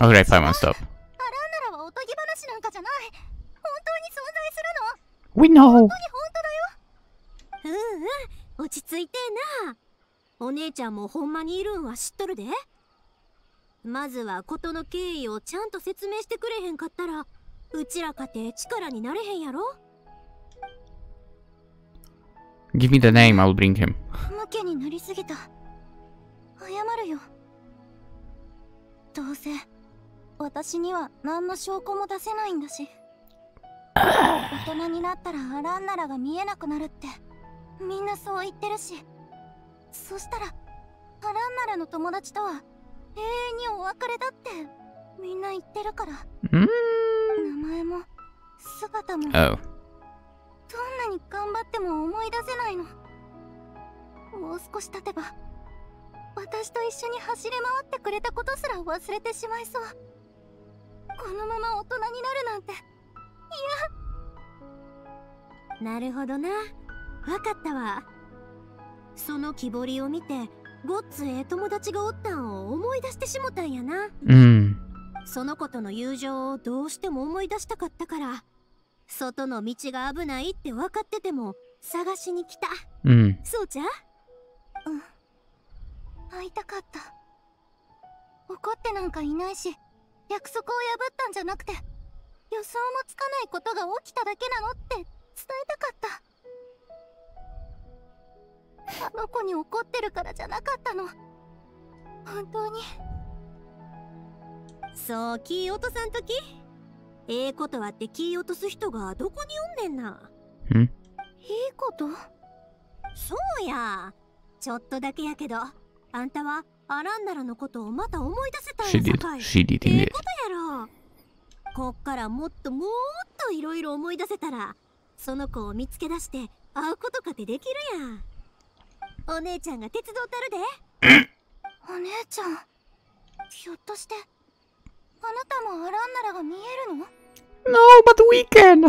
Alright, Paimon, stop. We know! Give me the name, I'll bring him. Mm. Oh. Mm. Mm. Hmm? She did. She did indeed. No, but we can. We can. We can.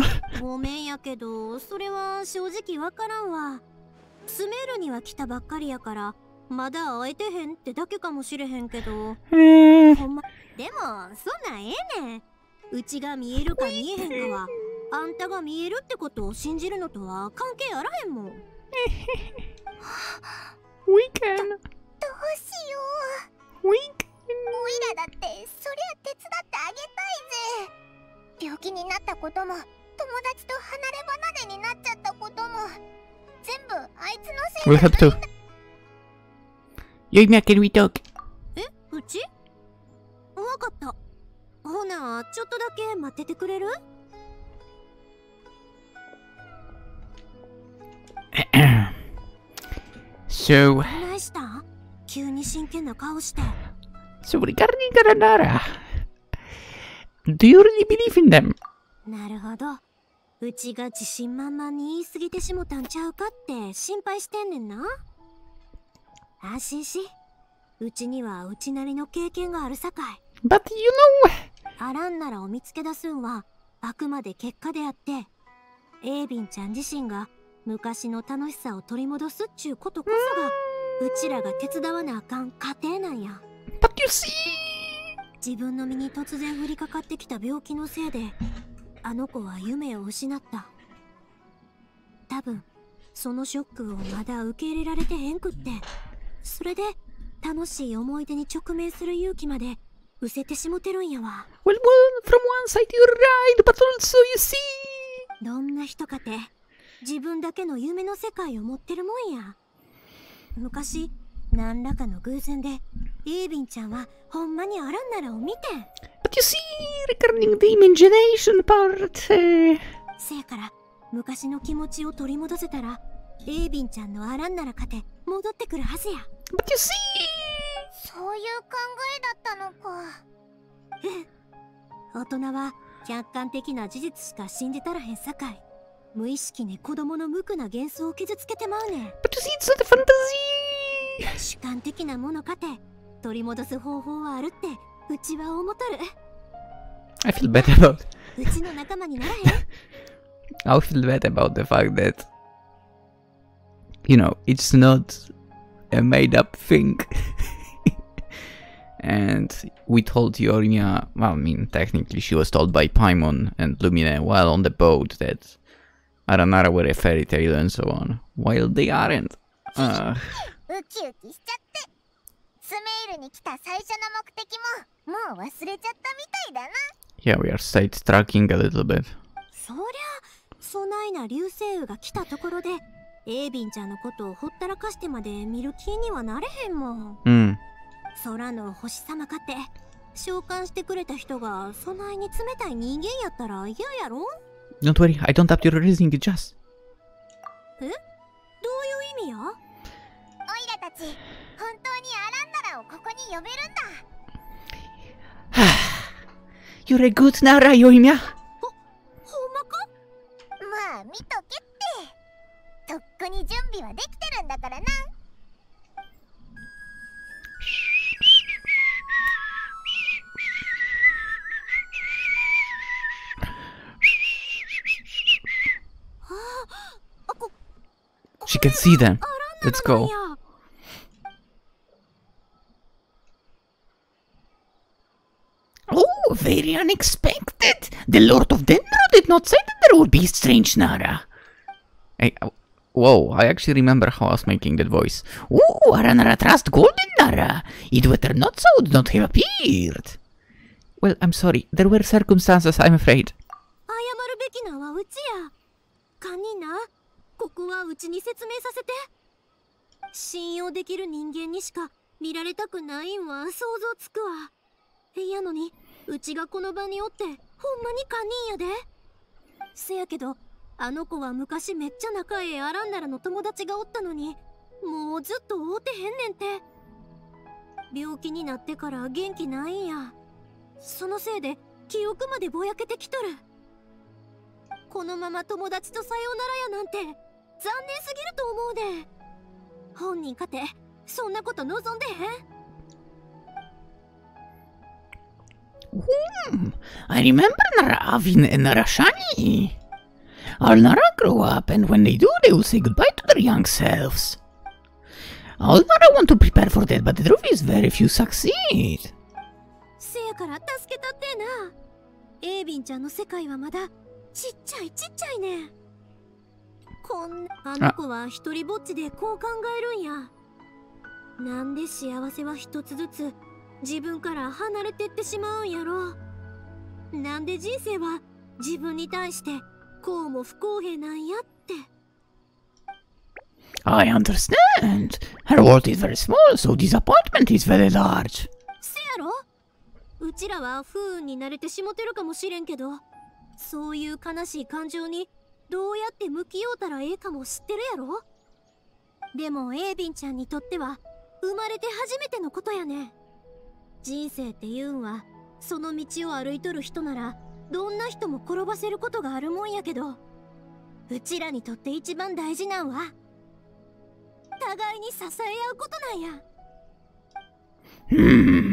We'll have to. Yoimiya, can we talk? So, so regarding Aranara, do you really believe in them? But you know, Aranara Mm. But you see, well, well, from one side you're right, but also you see. 自分だけの夢の世界を持ってるもんや。昔、何らかの偶然で、エイビンちゃんはほんまにアランナラを見て。But you see, regarding the imagination part. せから昔の気持ちを取り戻せたら、エイビンちゃんのアランナラかて戻ってくるはずや。But you see, そういう考えだったのか。大人は客観的な事実しか信じたらへんさかい。 But you see, it's not a fantasy. I feel bad about I feel bad about the fact that, you know, it's not a made-up thing. And we told Yoimiya, well, I mean, technically she was told by Paimon and Lumine while on the boat that Aranara were a fairy tale and so on, while they aren't. Uh. Yeah, we are sidetracking a little bit. Mm. Don't worry, I don't have your reasoning, just. You're a good Nara, Yoimiya. She can see them. Let's go. Oh, very unexpected. The Lord of Denro did not say that there would be strange Nara. I, uh, whoa, I actually remember how I was making that voice. Oh, Aranara trust golden Nara. It were not so, would not have appeared. Well, I'm sorry. There were circumstances, I'm afraid. 本人かてそんなこと望んでへん。Hmm. I remember Aranara and Arashani. Aranara grow up, and when they do, they will say goodbye to their young selves. Aranara want to prepare for that, but the truth is, very few succeed. せやから助けたってな。エイビンちゃんの世界はまだちっちゃいちっちゃいね。こんなあの子は一人ぼっちでこう考えるんや。なんで幸せは一つずつ自分から離れてってしまうんやろ。なんで人生は自分に対してこうも不公平なんやって。 I understand. Her world is very small, so disappointment is very large. せやろ。うちらは不運に慣れてしもてるかもしれんけど、そういう悲しい感情にどうやって向き合うたらええかも知ってるやろ。でもエイビンちゃんにとっては生まれて初めてのことやね。人生っていうんはその道を歩いとる人ならどんな人も転ばせることがあるもんやけど、うちらにとって一番大事なんは互いに支え合うことなんや。うん。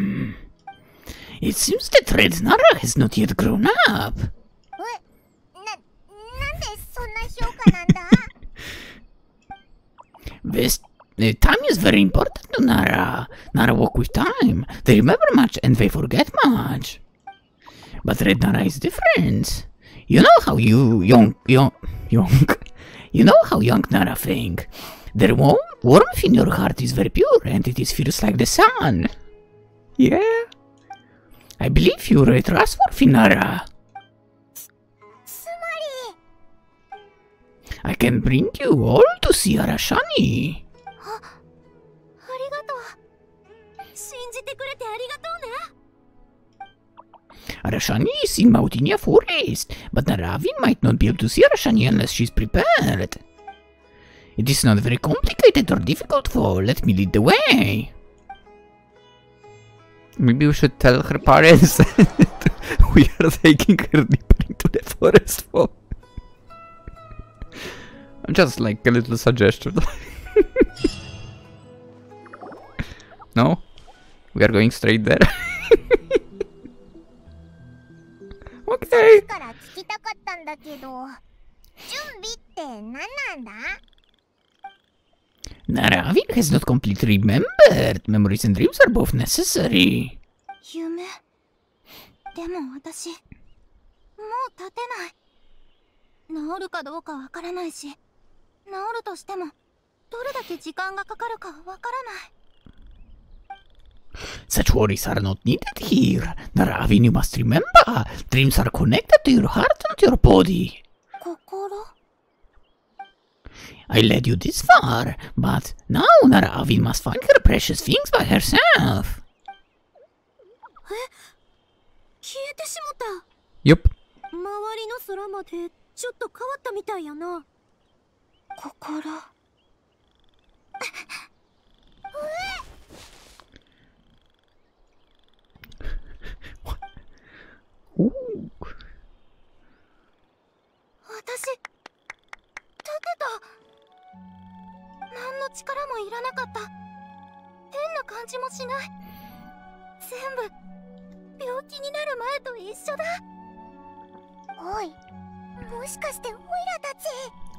It seems that Aranara has not yet grown up. This uh, time is very important to Nara. Nara walk with time. They remember much and they forget much. But Red Nara is different. You know how you young young young. You know how young Nara think. Their warm, warmth in your heart is very pure, and it is fierce like the sun. Yeah. I believe you're a trustworthy Nara. I can bring you all to see Arashani. Arashani is in Mountainia Forest, but Naravin might not be able to see Arashani unless she's prepared. It is not very complicated or difficult, so let me lead the way. Maybe we should tell her parents that we are taking her deeper into the forest for... Just like a little suggestion. No? We are going straight there. Okay. Naravin has not completely remembered. Memories and dreams are both necessary. Such worries are not needed here. Naravin, you must remember, dreams are connected to your heart and your body. I led you this far, but now Naravin must find her precious things by herself. Yup. Ooh.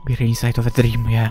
We're inside of a dream, yeah.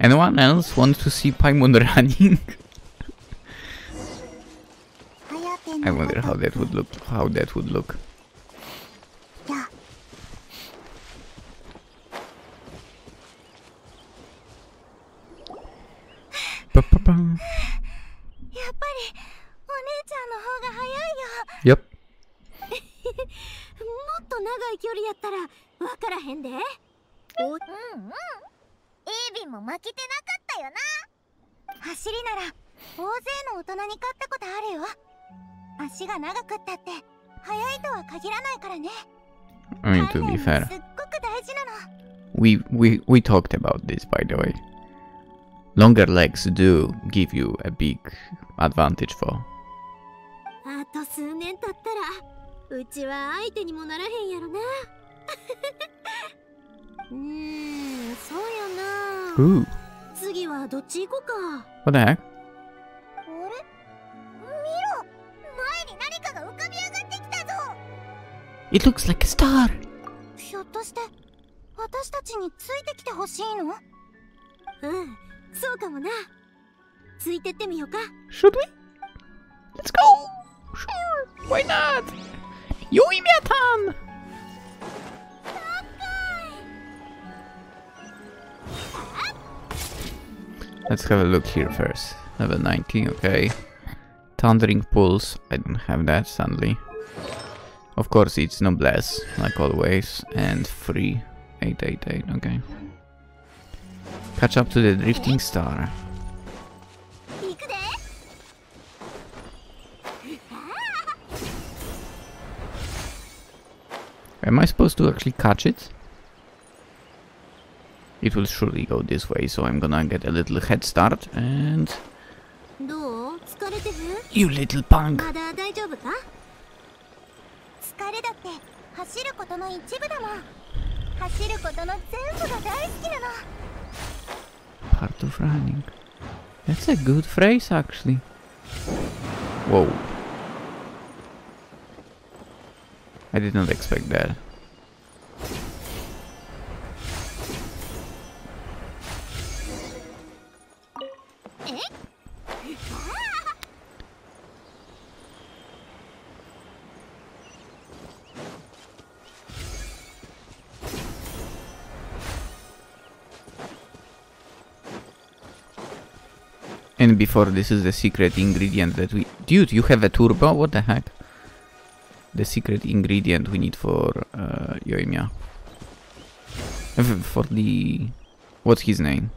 Anyone else want to see Paimon running? I wonder how that would look. How that would look. Yep. I mean, to be fair, we we we talked about this, by the way. Longer legs do give you a big advantage for. Ooh. What the heck? It looks like a star. Should we? Let's go. Sure. Why not? Yoimiya-tan. Let's have a look here first. Level nineteen. Okay. Thundering Pulse. I don't have that, sadly. Of course, it's Noblesse, like always, and free. eight eight eight, okay. Catch up to the Drifting Star. Am I supposed to actually catch it? It will surely go this way, so I'm gonna get a little head start and... You little punk! Part of running. That's a good phrase, actually. Whoa. I did not expect that. And before this is the secret ingredient that we... Dude, you have a turbo? What the heck? The secret ingredient we need for uh, Yoimiya. For the... What's his name?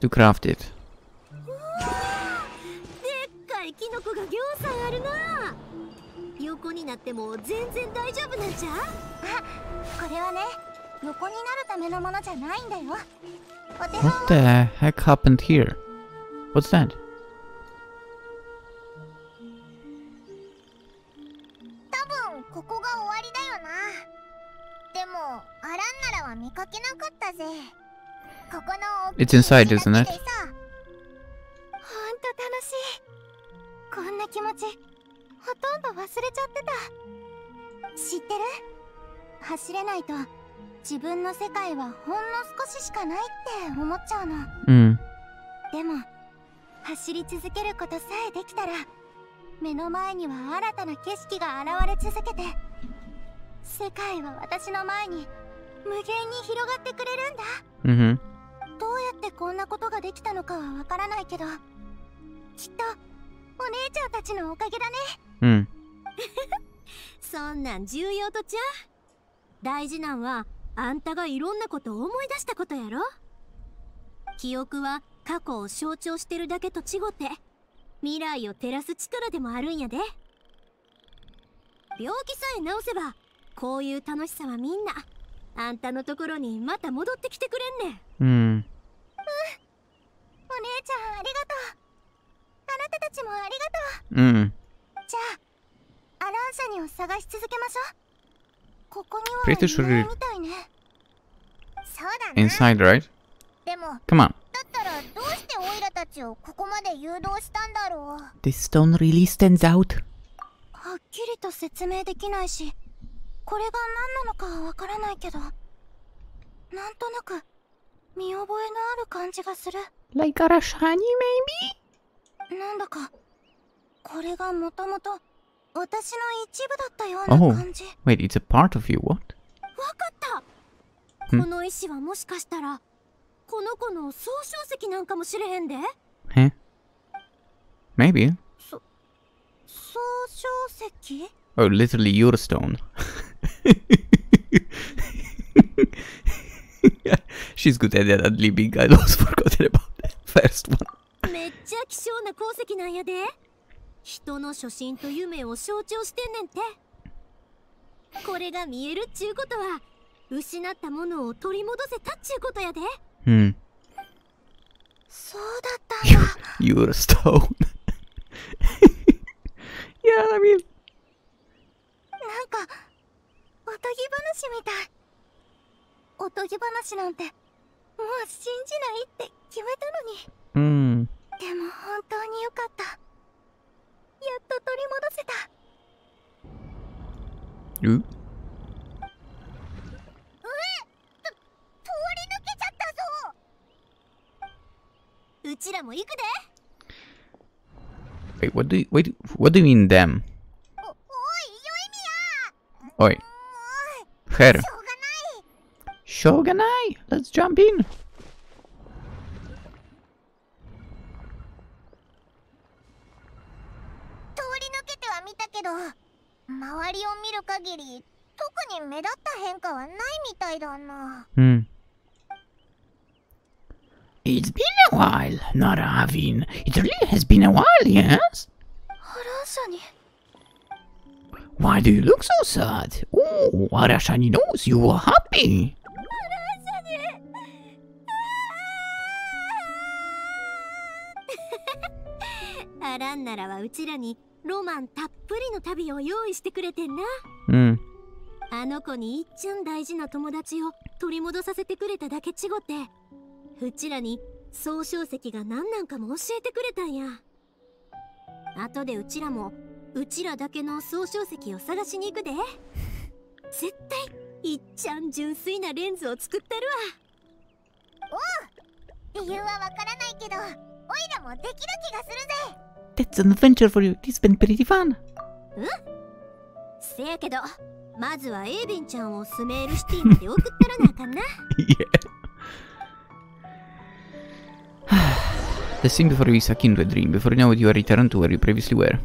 To craft it. What the heck happened here? What's that? It's inside, isn't it? Mm. Mm-hmm. Mm. Mm. Mm. Pretty sure inside, right? Come on. This stone really stands out. Like Arashani, maybe? Oh, wait, it's a part of you, what? Hmm. Huh? Maybe. Oh, literally your stone. Yeah, she's good at that at leaving. I almost forgot about that first one. Hmm. Your stone. Yeah, I mean. Mm. Ooh. Wait, what do you, wait, what do you mean them? Oi. Her. Shogunai, let's jump in. Hmm. It's been a while, Nara Avin. It really has been a while, yes? Why do you look so sad? Oh, Arashani knows you were happy. Mm. That's an adventure for you. It's been pretty fun. Yeah. The scene before you is akin to a dream. Before you know it, you are returned to where you previously were.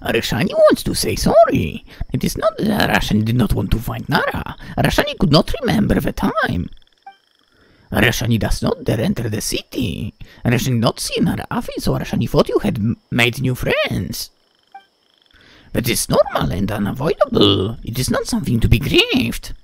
Arashani wants to say sorry. It is not that Arashani did not want to find Nara. Arashani could not remember the time. Arashani does not dare enter the city. Arashani did not see Nara Afin, so Arashani thought you had made new friends. That is normal and unavoidable. It is not something to be grieved.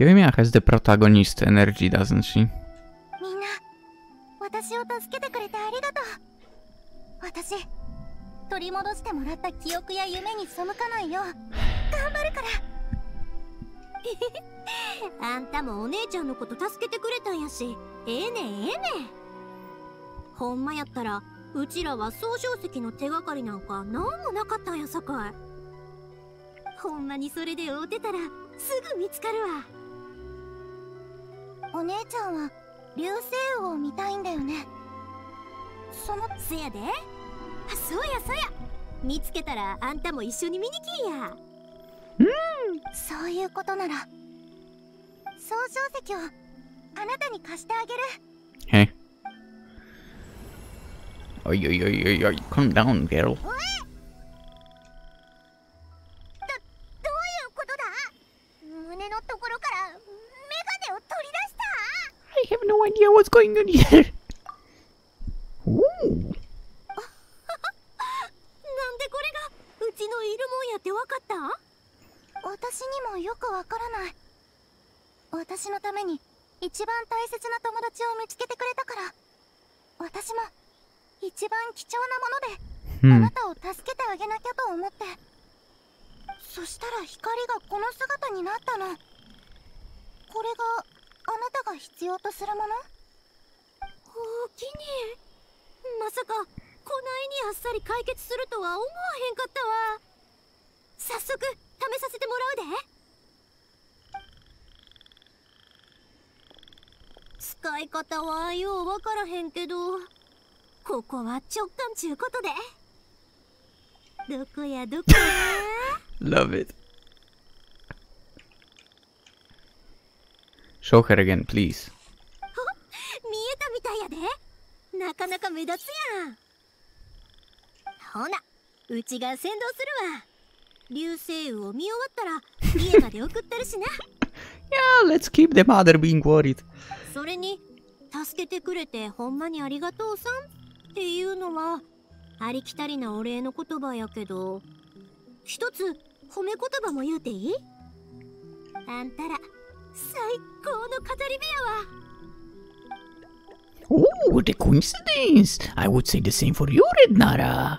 Yoimiya has the protagonist energy, doesn't she? Hey. Oi, oi, oi, oi, oi, calm down, girl. no idea what's going on here. Ooh. Hmm. Love it. Show her again, please. Yeah, let's keep the mother being worried. Oh, the coincidence! I would say the same for you, Rednara. Ooh.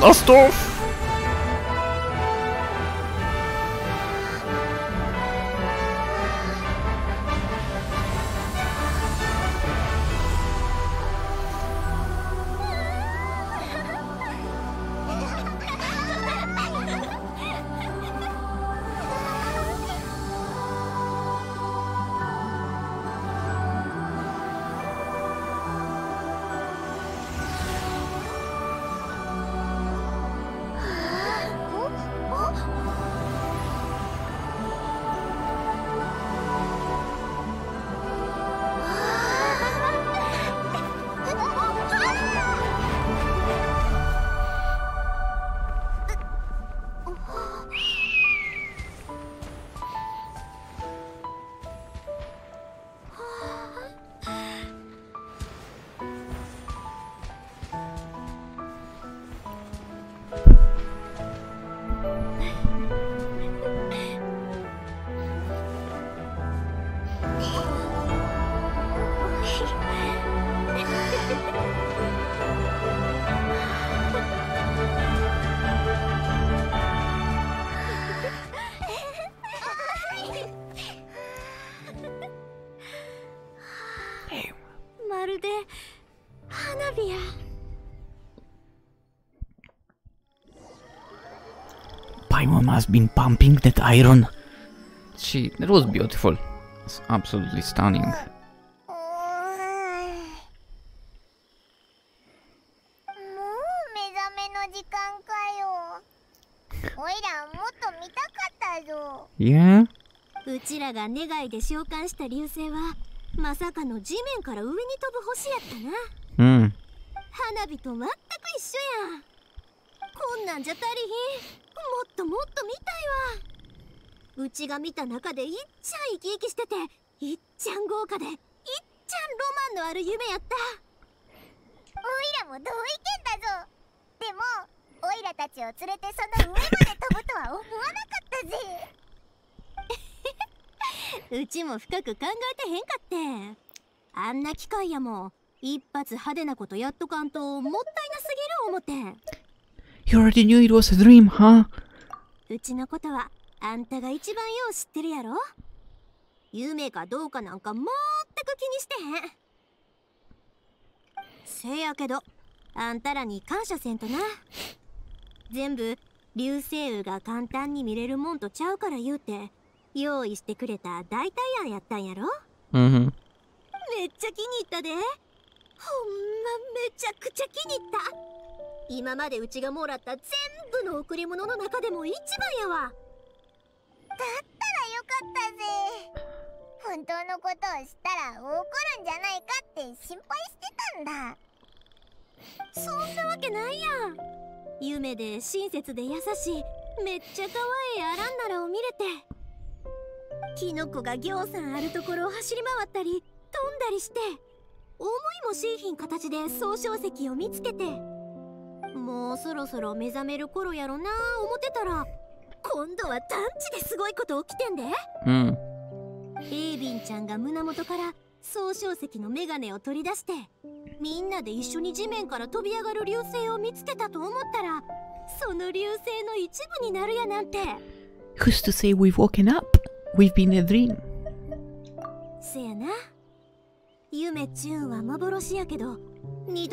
Lost off. Paimon has been pumping that iron. She, that was beautiful. It's absolutely stunning. Yeah? Hmm. You already knew it was a dream, huh? Mm-hmm. Mm. Who's to say we've woken up? We've been a dream. Mm. Mm. Yeah, definitely. There is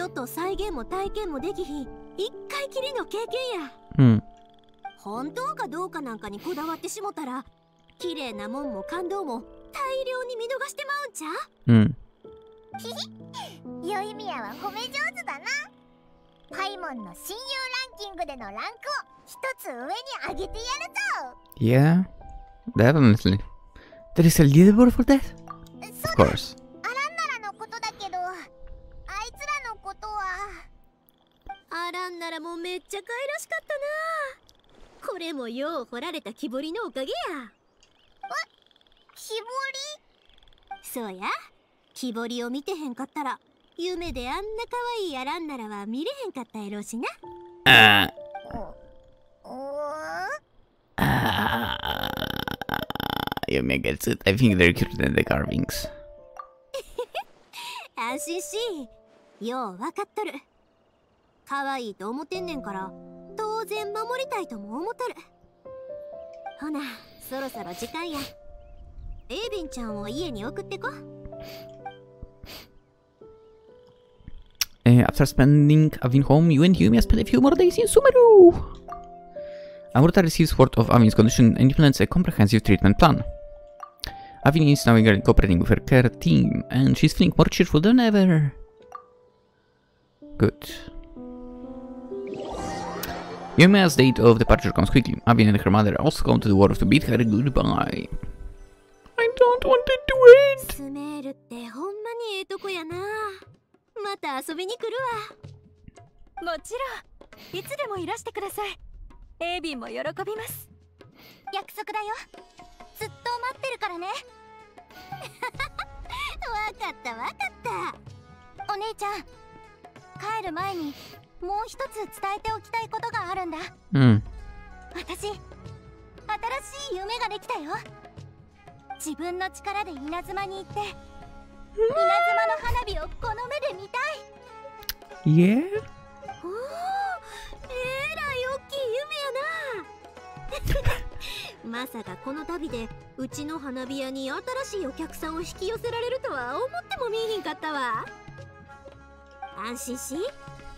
a leaderboard for that? Of course. Uh. Uh. Yoimiya gets it. I think they're cuter than the carvings. Uh, after spending Eivin home, you and Yoimiya spend a few more days in Sumeru. Amurta receives word of Eivin's condition and implements a comprehensive treatment plan. Eivin is now cooperating with her care team, and she's feeling more cheerful than ever. Good. Yoimiya's date of departure comes quickly. Eivin and her mother also come to the wharf to bid her goodbye. I don't want it to end! Mm. Yeah? You bet.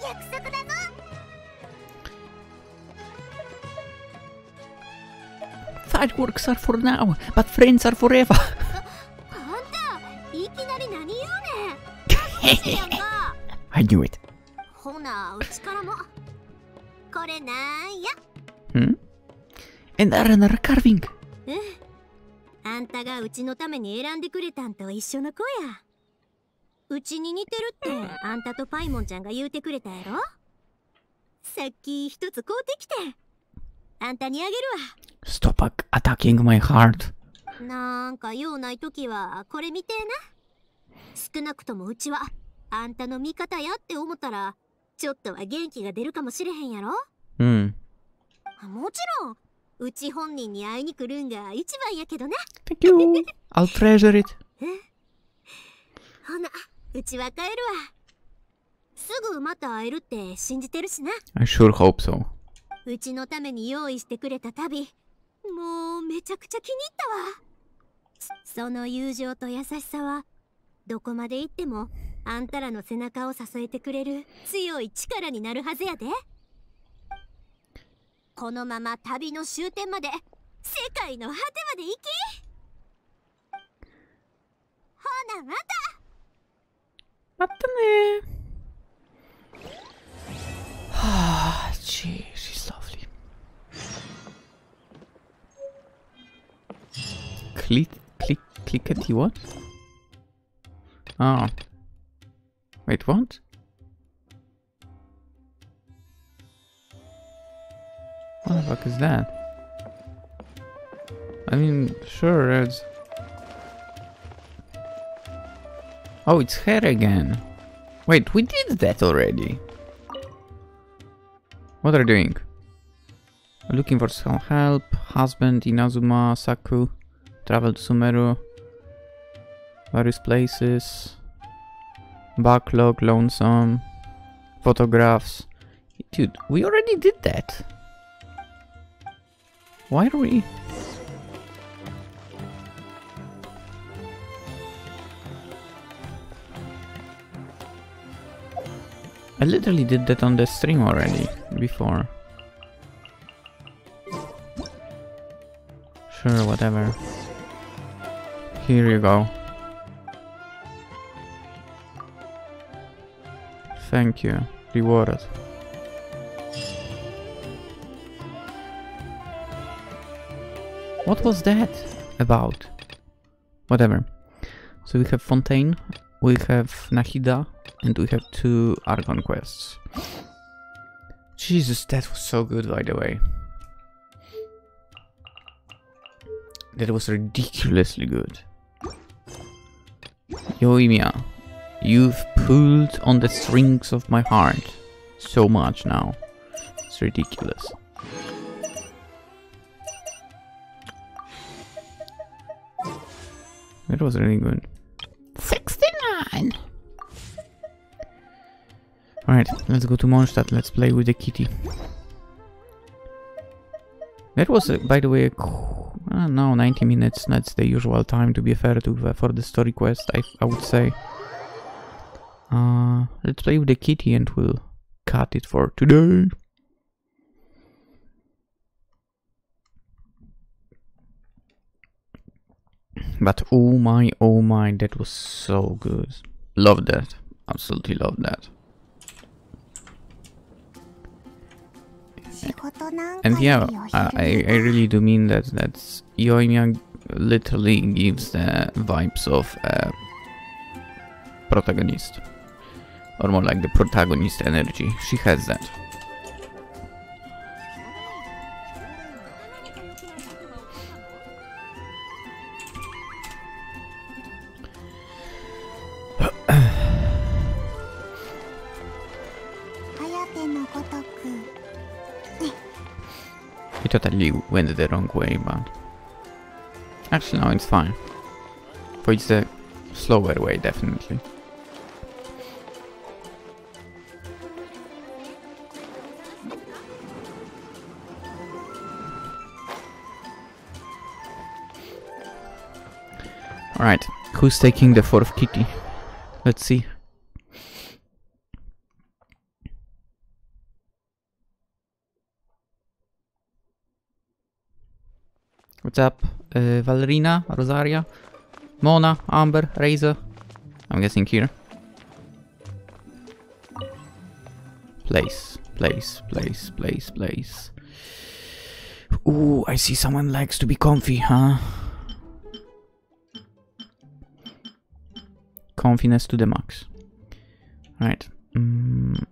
お、約束だぞ。 Fireworks are for now, but friends are forever. I knew it. Hmm? And Aranara carving. Stop attacking my heart. Mm. Thank you. I'll treasure it. I sure hope so. うちのために用意してくれた旅、もうめちゃくちゃ気に入ったわ。その友情と優しさはどこまで行ってもあんたらの背中を支えてくれる強い力になるはずやで。このまま旅の終点まで世界の果てまで行き。ほなまた。またね。はあ、ち。 Click, click, click at the what? Ah. Wait, what? What the fuck is that? I mean, sure, it's... Oh, it's her again. Wait, we did that already. What are you doing? Looking for some help. Husband, Inazuma, Saku. Travel to Sumeru, various places, backlog, lonesome, photographs. Dude, we already did that. Why are we? I literally did that on the stream already before. Sure, whatever. Here you go. Thank you. Rewarded. What was that about? Whatever. So we have Fontaine, we have Nahida, and we have two Argon quests. Jesus, that was so good, by the way. That was ridiculously good. Yoimiya, you've pulled on the strings of my heart so much now. It's ridiculous. That was really good. sixty-nine! Alright, let's go to Mondstadt. Let's play with the kitty. That was, uh, by the way, a cool, uh, no, ninety minutes. That's the usual time, to be fair, to uh, for the story quest, I, I would say. Uh, let's play with the kitty and we'll cut it for today. But oh my, oh my, that was so good. Love that. Absolutely love that. And yeah, I, I really do mean that, that's Yoimiya literally gives the vibes of a protagonist, or more like the protagonist energy. She has that. I totally went the wrong way, but actually no, it's fine. But it's the slower way, definitely. Alright, who's taking the fourth kitty? Let's see. What's up? Uh, Valerina, Rosaria, Mona, Amber, Razor. I'm guessing here. Place, place, place, place, place. Ooh, I see someone likes to be comfy, huh? Comfiness to the max. Alright. Mm,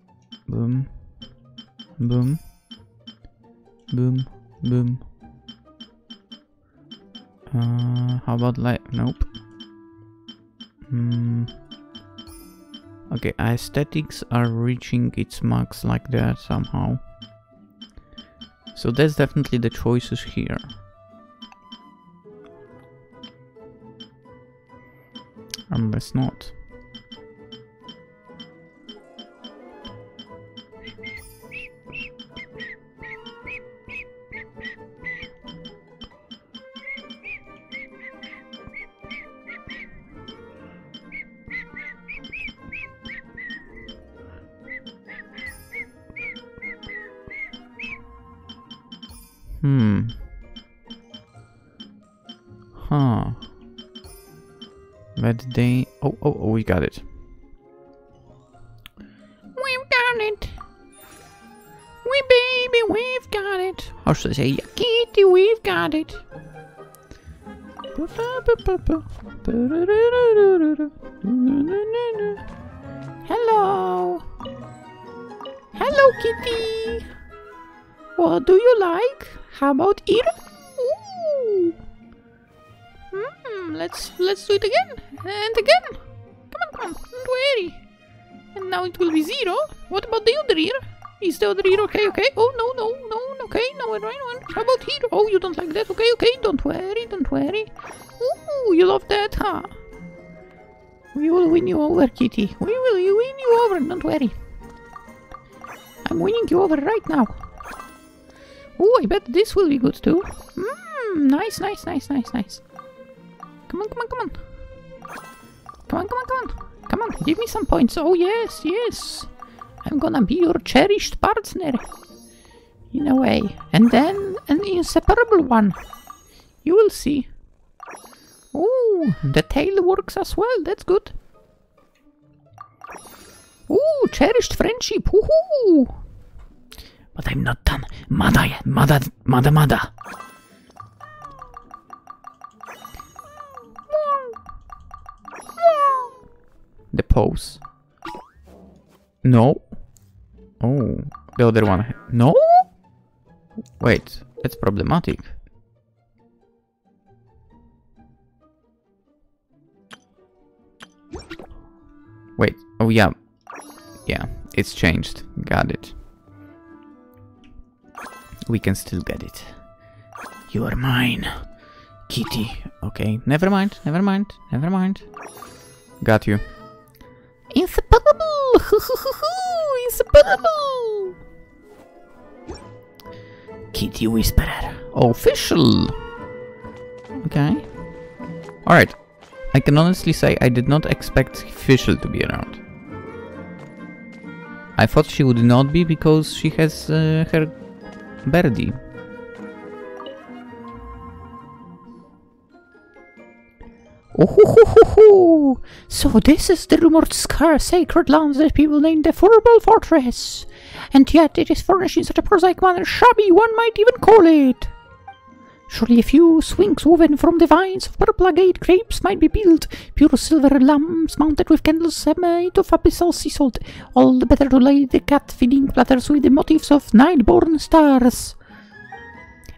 boom. Boom. Boom. Boom. Uh, how about light? Nope. Hmm. Okay, aesthetics are reaching its max like that somehow. So that's definitely the choices here. Unless not. Hmm. Huh. That day. Oh, oh, oh, we got it. We've got it. We, baby, we've got it. Or should I say, yeah, kitty, we've got it. Hello. Hello, kitty. What do you like? How about ear? Ooh. Mm, let's let's do it again and again. Come on, come on, don't worry. And now it will be zero. What about the other ear? Is the other ear okay? Okay. Oh no no no. Okay, no one, right one. How about here? Oh, you don't like that? Okay, okay. Don't worry, don't worry. Ooh, you love that, huh? We will win you over, kitty. We will win you over. Don't worry. I'm winning you over right now. Oh, I bet this will be good too. Mmm, nice, nice, nice, nice, nice. Come on, come on, come on. Come on, come on, come on. Come on, give me some points. Oh, yes, yes. I'm gonna be your cherished partner. In a way. And then an inseparable one. You will see. Oh, the tail works as well. That's good. Oh, cherished friendship. Woohoo! But I'm not done. Mada, mada, mada, mada. The pose. No. Oh, the other one. No? Wait, that's problematic. Wait, oh yeah. Yeah, it's changed. Got it. We can still get it. You are mine, kitty. Okay, never mind, never mind, never mind. Got you. Inseparable! Inseparable! Kitty Whisperer. Official! Okay. Alright. I can honestly say I did not expect Fischl to be around. I thought she would not be because she has uh, her... Birdie. Oh, ho, ho, ho, ho. So this is the rumored scar sacred lands that people name the Furball Fortress, and yet it is furnished in such a prosaic manner, shabby one might even call it. Surely a few swings woven from the vines of purple agate grapes might be built, pure silver lamps mounted with candles made of abyssal sea salt, all the better to light the cat feeding platters with the motifs of night-born stars.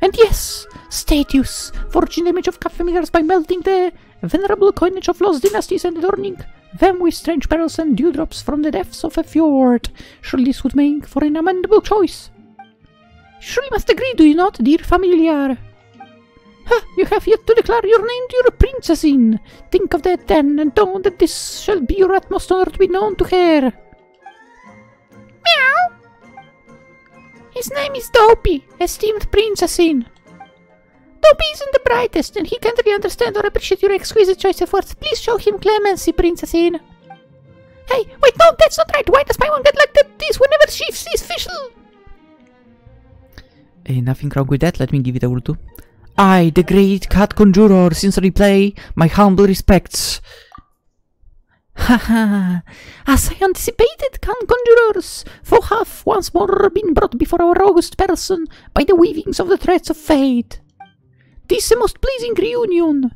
And yes, statues, forging the image of cat familiars by melting the venerable coinage of lost dynasties and adorning them with strange pearls and dewdrops from the depths of a fjord. Surely this would make for an amendable choice. Surely must agree, do you not, dear familiar? Ha! You have yet to declare your name to your princessin! Think of that then, and know that this shall be your utmost honor to be known to her! Meow! His name is Dopey, esteemed princessin! Toby isn't the brightest, and he can't really understand or appreciate your exquisite choice efforts. Please show him clemency, Princessin. Hey, wait, no, that's not right. Why does Paimon get like that? This whenever she sees Fischl. Hey, nothing wrong with that. Let me give it over to. I, the great cat conjurer, sincerely pay my humble respects. Haha, as I anticipated, can conjurers, for have once more been brought before our august person by the weavings of the threads of fate. Tis a most pleasing reunion.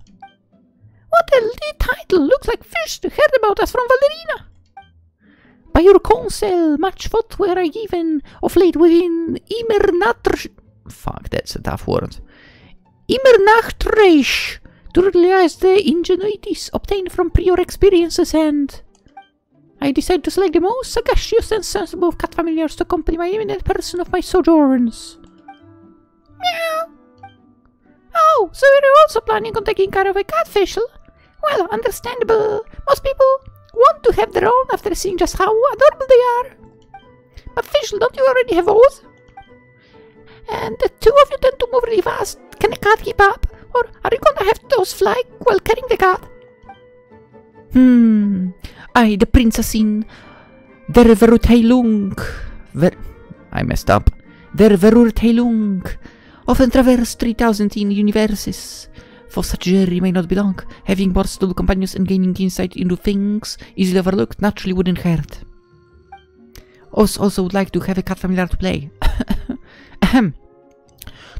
What a lit title, looks like Fischl heard about us from Valerina. By your counsel, much thought were I given of late within Immernachtreich. Fuck, that's a tough word. Immernachtreich. To realize the ingenuities obtained from prior experiences, and I decided to select the most sagacious and sensible of cat familiars to accompany my eminent person of my sojourns. Meow! Oh, so you're also planning on taking care of a cat, Fischl? Well, understandable. Most people want to have their own after seeing just how adorable they are. But Fischl, don't you already have Oz? And the two of you tend to move really fast. Can a cat keep up? Or are you gonna have those fly while carrying the cat? Hmm. I, the Princessin der Verurteilung, Ver I messed up. Der Verurteilung, often traversed three thousand in universes. For such journey may not be long. Having more stable companions and gaining insight into things easily overlooked naturally wouldn't hurt. Oz also would like to have a cat familiar to play. Ahem.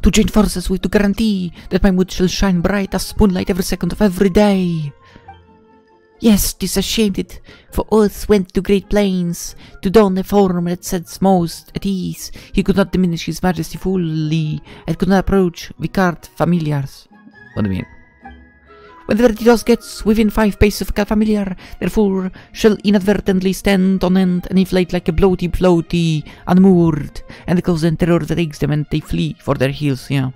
To join forces with to guarantee that my mood shall shine bright as moonlight every second of every day. Yes, tis a shame that for Oz went to great plains, to don a form that sets most at ease. He could not diminish his majesty fully, and could not approach the cat familiars. What do you mean? Whenever the dog gets within five paces of a cat familiar, therefore shall inadvertently stand on end and inflate like a bloaty floaty, unmoored, and cause the terror that takes them and they flee for their heels, yeah.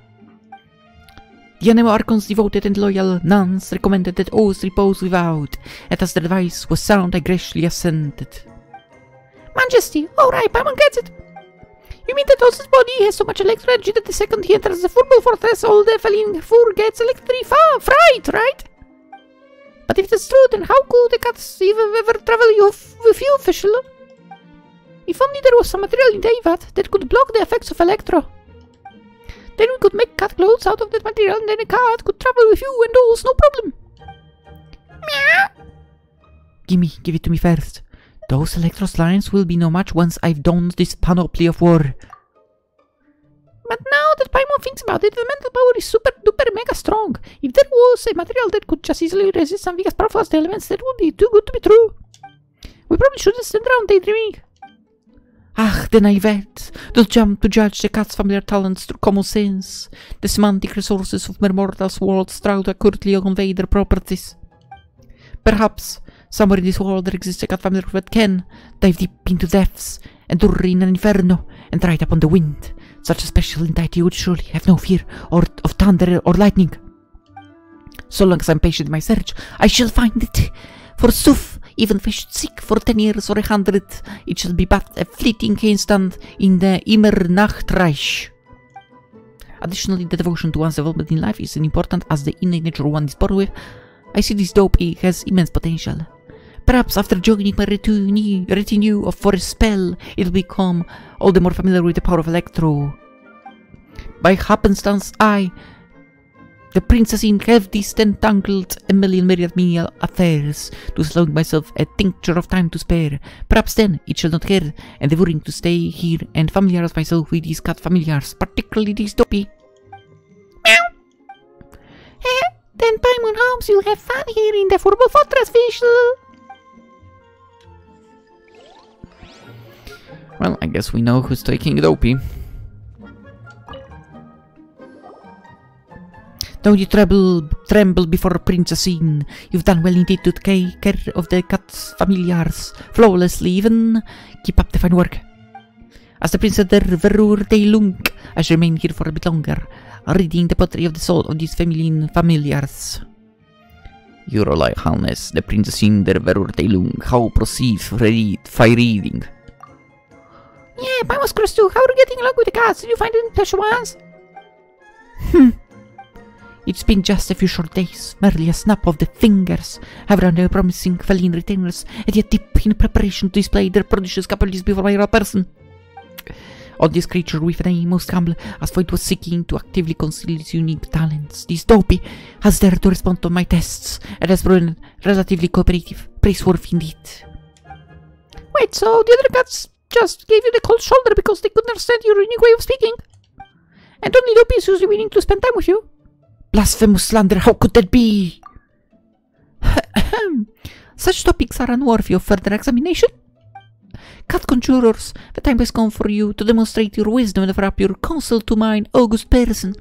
The animal archons devoted and loyal nuns recommended that all repose without, and as their advice was sound I graciously assented. Majesty, alright, Paimon gets it! You mean that Oz's body has so much electric energy that the second he enters the Furball Fortress, all the feline fur gets electrified, right? But if that's true, then how could the cats even ever travel you with you, Fischl? If only there was some material in Teyvat that could block the effects of electro. Then we could make cat clothes out of that material, and then a cat could travel with you and Oz, no problem. Meow. Gimme, give it to me first. Those Electros lines will be no match once I've donned this panoply of war. But now that Paimon thinks about it, the mental power is super duper mega strong. If there was a material that could just easily resist something as powerful as the elements, that would be too good to be true. We probably shouldn't stand around daydreaming. Ach, the naivete, those jump to judge the cat's familiar talents through common sense. The semantic resources of mere mortals' worlds try to accurately convey their properties. Perhaps somewhere in this world there exists a cat family that can dive deep into depths, endure in an inferno, and ride upon the wind. Such a special entity would surely have no fear or of thunder or lightning. So long as I'm patient in my search, I shall find it. Forsooth, even if I should seek for ten years or a hundred, it shall be but a fleeting instant in the Immernachtreich. Additionally, the devotion to one's development in life is as important as the innate nature one is born with. I see this dope has immense potential. Perhaps after joining my retinue, retinue of forest spell, it'll become all the more familiar with the power of Electro. By happenstance, I, the Princessin, have these entangled a million myriad menial affairs, to allowing myself a tincture of time to spare. Perhaps then it shall not care, endeavouring to stay here and familiarise myself with these cat familiars, particularly these dopey. Meow. Then Paimon hopes you'll have fun here in the Furball Fortress, Fischl! Well, I guess we know who's taking it, O P. Don't you tremble, tremble before Princessin. You've done well indeed to take care of the cat's familiars, flawlessly even. Keep up the fine work. As the Princess der Verurteilung, I shall remain here for a bit longer, reading the pottery of the soul of these feminine familiars. Your Royal Highness, the Princessin der Verurteilung, how proceed read, fire reading? Yeah, I was curious too. How are you getting along with the cats? Did you find any special ones? Hmm. It's been just a few short days, merely a snap of the fingers. I've run the promising feline retainers, and yet deep in preparation to display their prodigious capabilities before my real person. On this creature with an eye most humble, as though it was seeking to actively conceal its unique talents, this dopey has dared to respond to my tests, and has proven relatively cooperative, praiseworthy indeed. Wait, so the other cats just gave you the cold shoulder because they couldn't understand your unique way of speaking? And only Lopi is usually willing to spend time with you? Blasphemous slander, how could that be? Such topics are unworthy of further examination. Cat conjurers, the time has come for you to demonstrate your wisdom and offer up your counsel to mine, august person.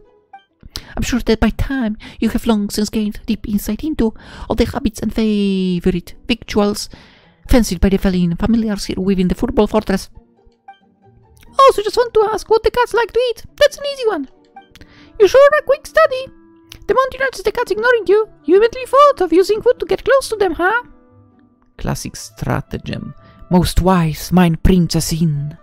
I'm sure that by time you have long since gained deep insight into all the habits and favorite victuals fancied by the feline familiars here within the Furball Fortress. Oh, so just want to ask what the cats like to eat. That's an easy one. You sure are a quick study. The moment you notice the cats ignoring you, you immediately thought of using food to get close to them, huh? Classic stratagem. Most wise, mine Princessin.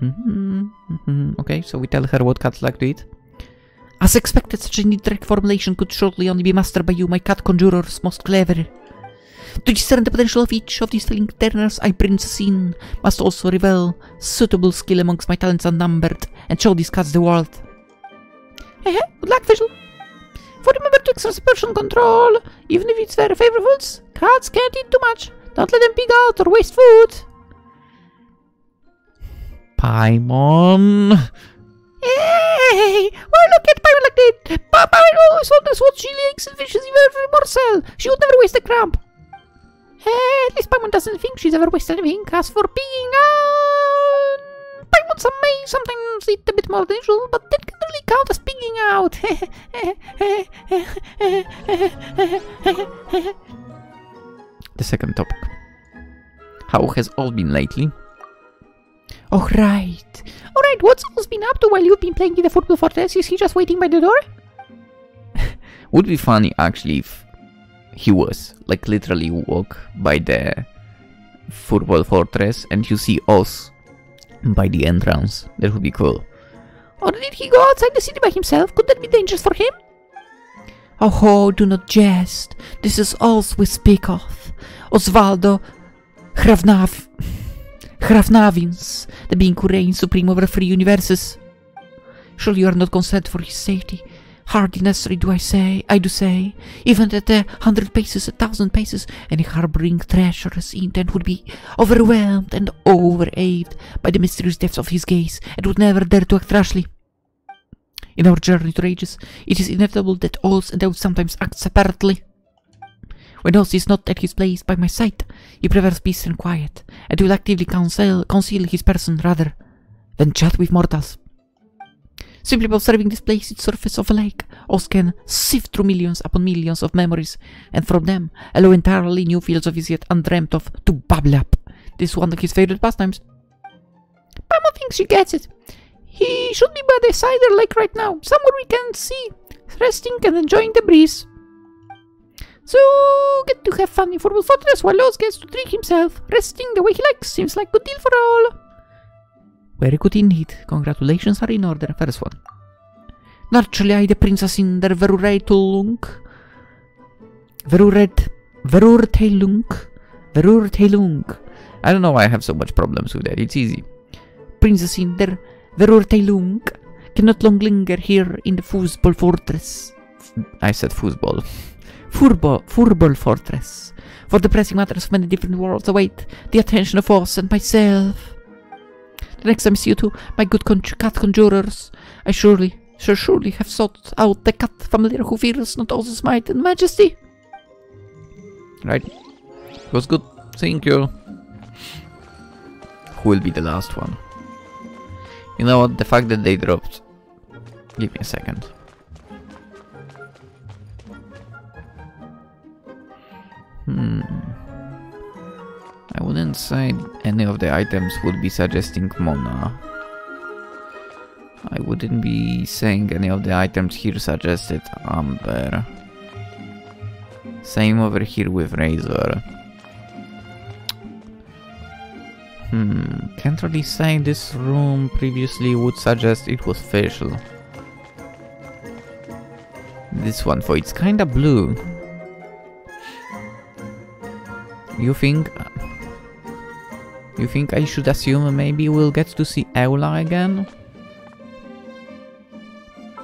Mm-hmm, mm-hmm. Okay, so we tell her what cats like to eat. As expected, such a neat direct formulation could shortly only be mastered by you, my cat conjurers, most clever. To discern the potential of each of these feline turners, I, Princessin, must also reveal suitable skill amongst my talents unnumbered, and show these cats the world. Hey, hey, good luck, Fischl. For remember to exercise portion control, even if it's their favorite foods, cats can't eat too much. Don't let them pig out or waste food. Paimon. Hey! Why look at Paimon like that? Pa Paimon always wonders what she likes and wishes even for morsel. She would never waste a crumb. Hey, at least Paimon doesn't think she's ever wasted anything. As for pigging out, Paimons may sometimes eat a bit more than usual, but that can really count as pigging out. The second topic. How has Oz been lately? Oh, right. All right, what's Oz been up to while you've been playing in the Furball Fortress? Is he just waiting by the door? Would be funny, actually, if he was. Like, literally walk by the Furball Fortress and you see Oz by the entrance. That would be cool. Or did he go outside the city by himself? Could that be dangerous for him? Oh ho, do not jest. This is Oz we speak of. Ozvaldo Hrafnav... Hrafnavines, the being who reigns supreme over three universes. Surely you are not concerned for his safety. Hardly necessary do I say, I do say. Even at a hundred paces, a thousand paces, any harbouring treacherous intent would be overwhelmed and overawed by the mysterious depths of his gaze, and would never dare to act rashly. In our journey to rages, it is inevitable that Oz and Oz sometimes act separately. When Oz is not at his place by my side, he prefers peace and quiet, and will actively counsel, conceal his person rather than chat with mortals. Simply by observing this placid surface of a lake, Oz can sift through millions upon millions of memories, and from them allow entirely new fields of his yet undreamt of to bubble up. This is one of his favorite pastimes. Paimon thinks she gets it. He should be by the Cider Lake right now, somewhere we can see, resting and enjoying the breeze. So get to have fun in Furball Fortress while Oz gets to drink himself, resting the way he likes. Seems like a good deal for all. Very good indeed. Congratulations are in order. First one. Naturally, I, the Princessin der Verurteilung, Veruret, Verurteilung, Verurteilung. I don't know why I have so much problems with that. It's easy. Princessin der Verurteilung cannot long linger here in the Furball Fortress. I said Furball. Furball, Furball Fortress. For the pressing matters of many different worlds await the attention of us and myself. The next time I see you two, my good con cat conjurers, I surely, sure surely have sought out the cat familiar who fears not Oz's might and majesty. Right. It was good. Thank you. Who will be the last one? You know what, the fact that they dropped... Give me a second. Hmm... I wouldn't say any of the items would be suggesting Mona. I wouldn't be saying any of the items here suggested Amber. Same over here with Razor. Hmm, can't really say this room previously would suggest it was Fischl. this one, for it's kinda blue. You think... You think I should assume maybe we'll get to see Eula again?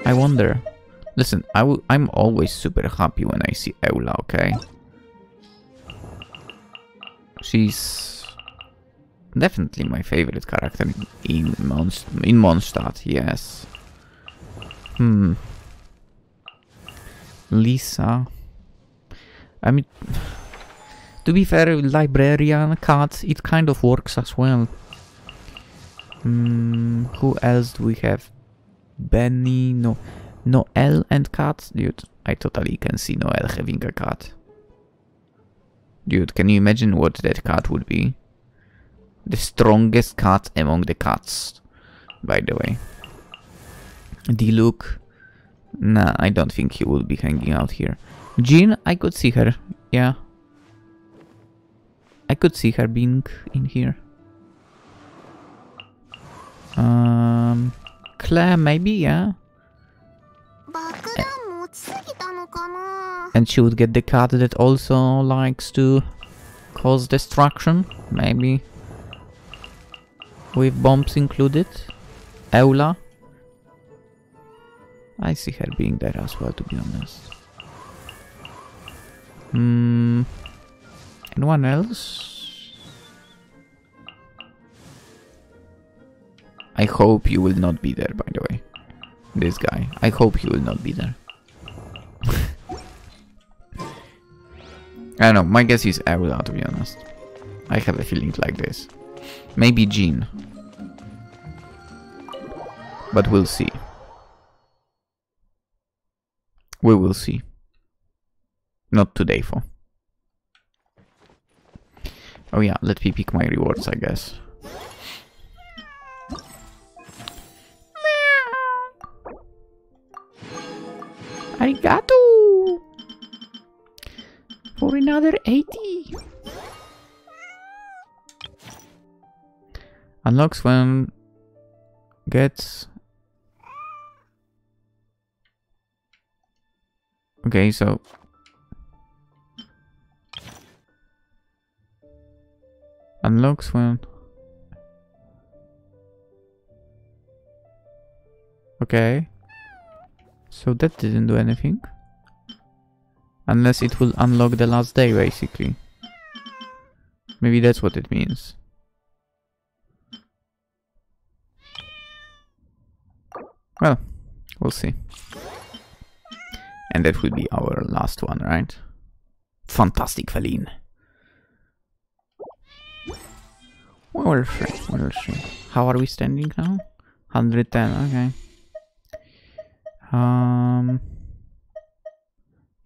I wonder. Listen, I w I'm always super happy when I see Eula, okay? She's definitely my favorite character in Monst in Mondstadt, yes. Hmm. Lisa. I mean... To be fair, librarian, cat, it kind of works as well. Mm, who else do we have? Benny, no, Noel and cat? Dude, I totally can see Noel having a cat. Dude, can you imagine what that cat would be? The strongest cat among the cats, by the way. D-Luke? Nah, I don't think he will be hanging out here. Jean, I could see her, yeah. I could see her being in here. Um, Claire, maybe, yeah? And she would get the cat that also likes to cause destruction, maybe. With bombs included. Eula. I see her being there as well, to be honest. Hmm... Anyone else? I hope you will not be there, by the way. This guy. I hope he will not be there. I don't know. My guess is Eula, to be honest. I have a feeling like this. Maybe Jean. But we'll see. We will see. Not today, though. Oh yeah, let me pick my rewards, I guess. Arigato! For another eighty! Unlocks when... Gets... Okay, so... Unlocks when... Okay. So that didn't do anything. Unless it will unlock the last day, basically. Maybe that's what it means. Well, we'll see. And that will be our last one, right? Fantastic, Feline. Where is she? Where is she? How are we standing now? one hundred ten, okay. Um,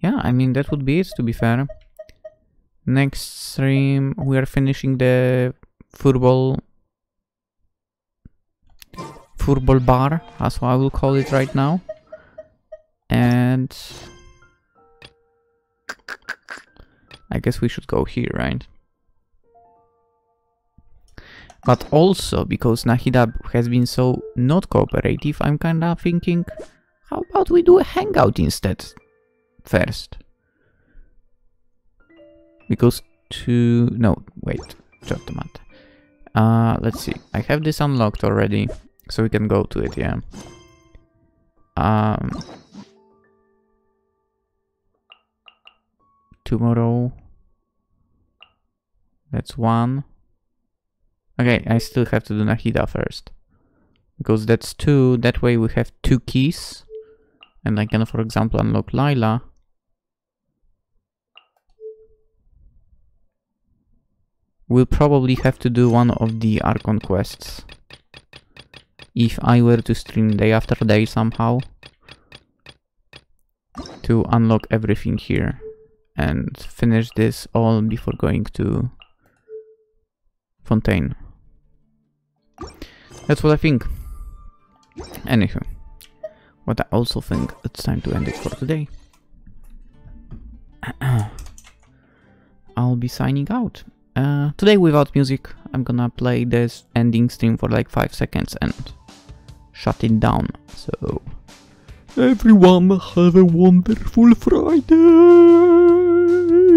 yeah, I mean, that would be it, to be fair. Next stream, we are finishing the Furball... Furball Bar, as I will call it right now. And... I guess we should go here, right? But also, because Nahida has been so not cooperative, I'm kinda thinking, how about we do a hangout instead, first? Because to... no, wait, just a minute. Uh, let's see, I have this unlocked already, so we can go to it, yeah. Um, tomorrow... That's one. Okay, I still have to do Nahida first. Because that's two, that way we have two keys. And I can, for example, unlock Lila. We'll probably have to do one of the Archon quests. If I were to stream day after day somehow. To unlock everything here. And finish this all before going to... Fontaine. That's what I think. Anywho. But I also think it's time to end it for today. I'll be signing out. Uh, today without music. I'm gonna play this ending stream for like five seconds and shut it down. So Everyone have a wonderful Friday!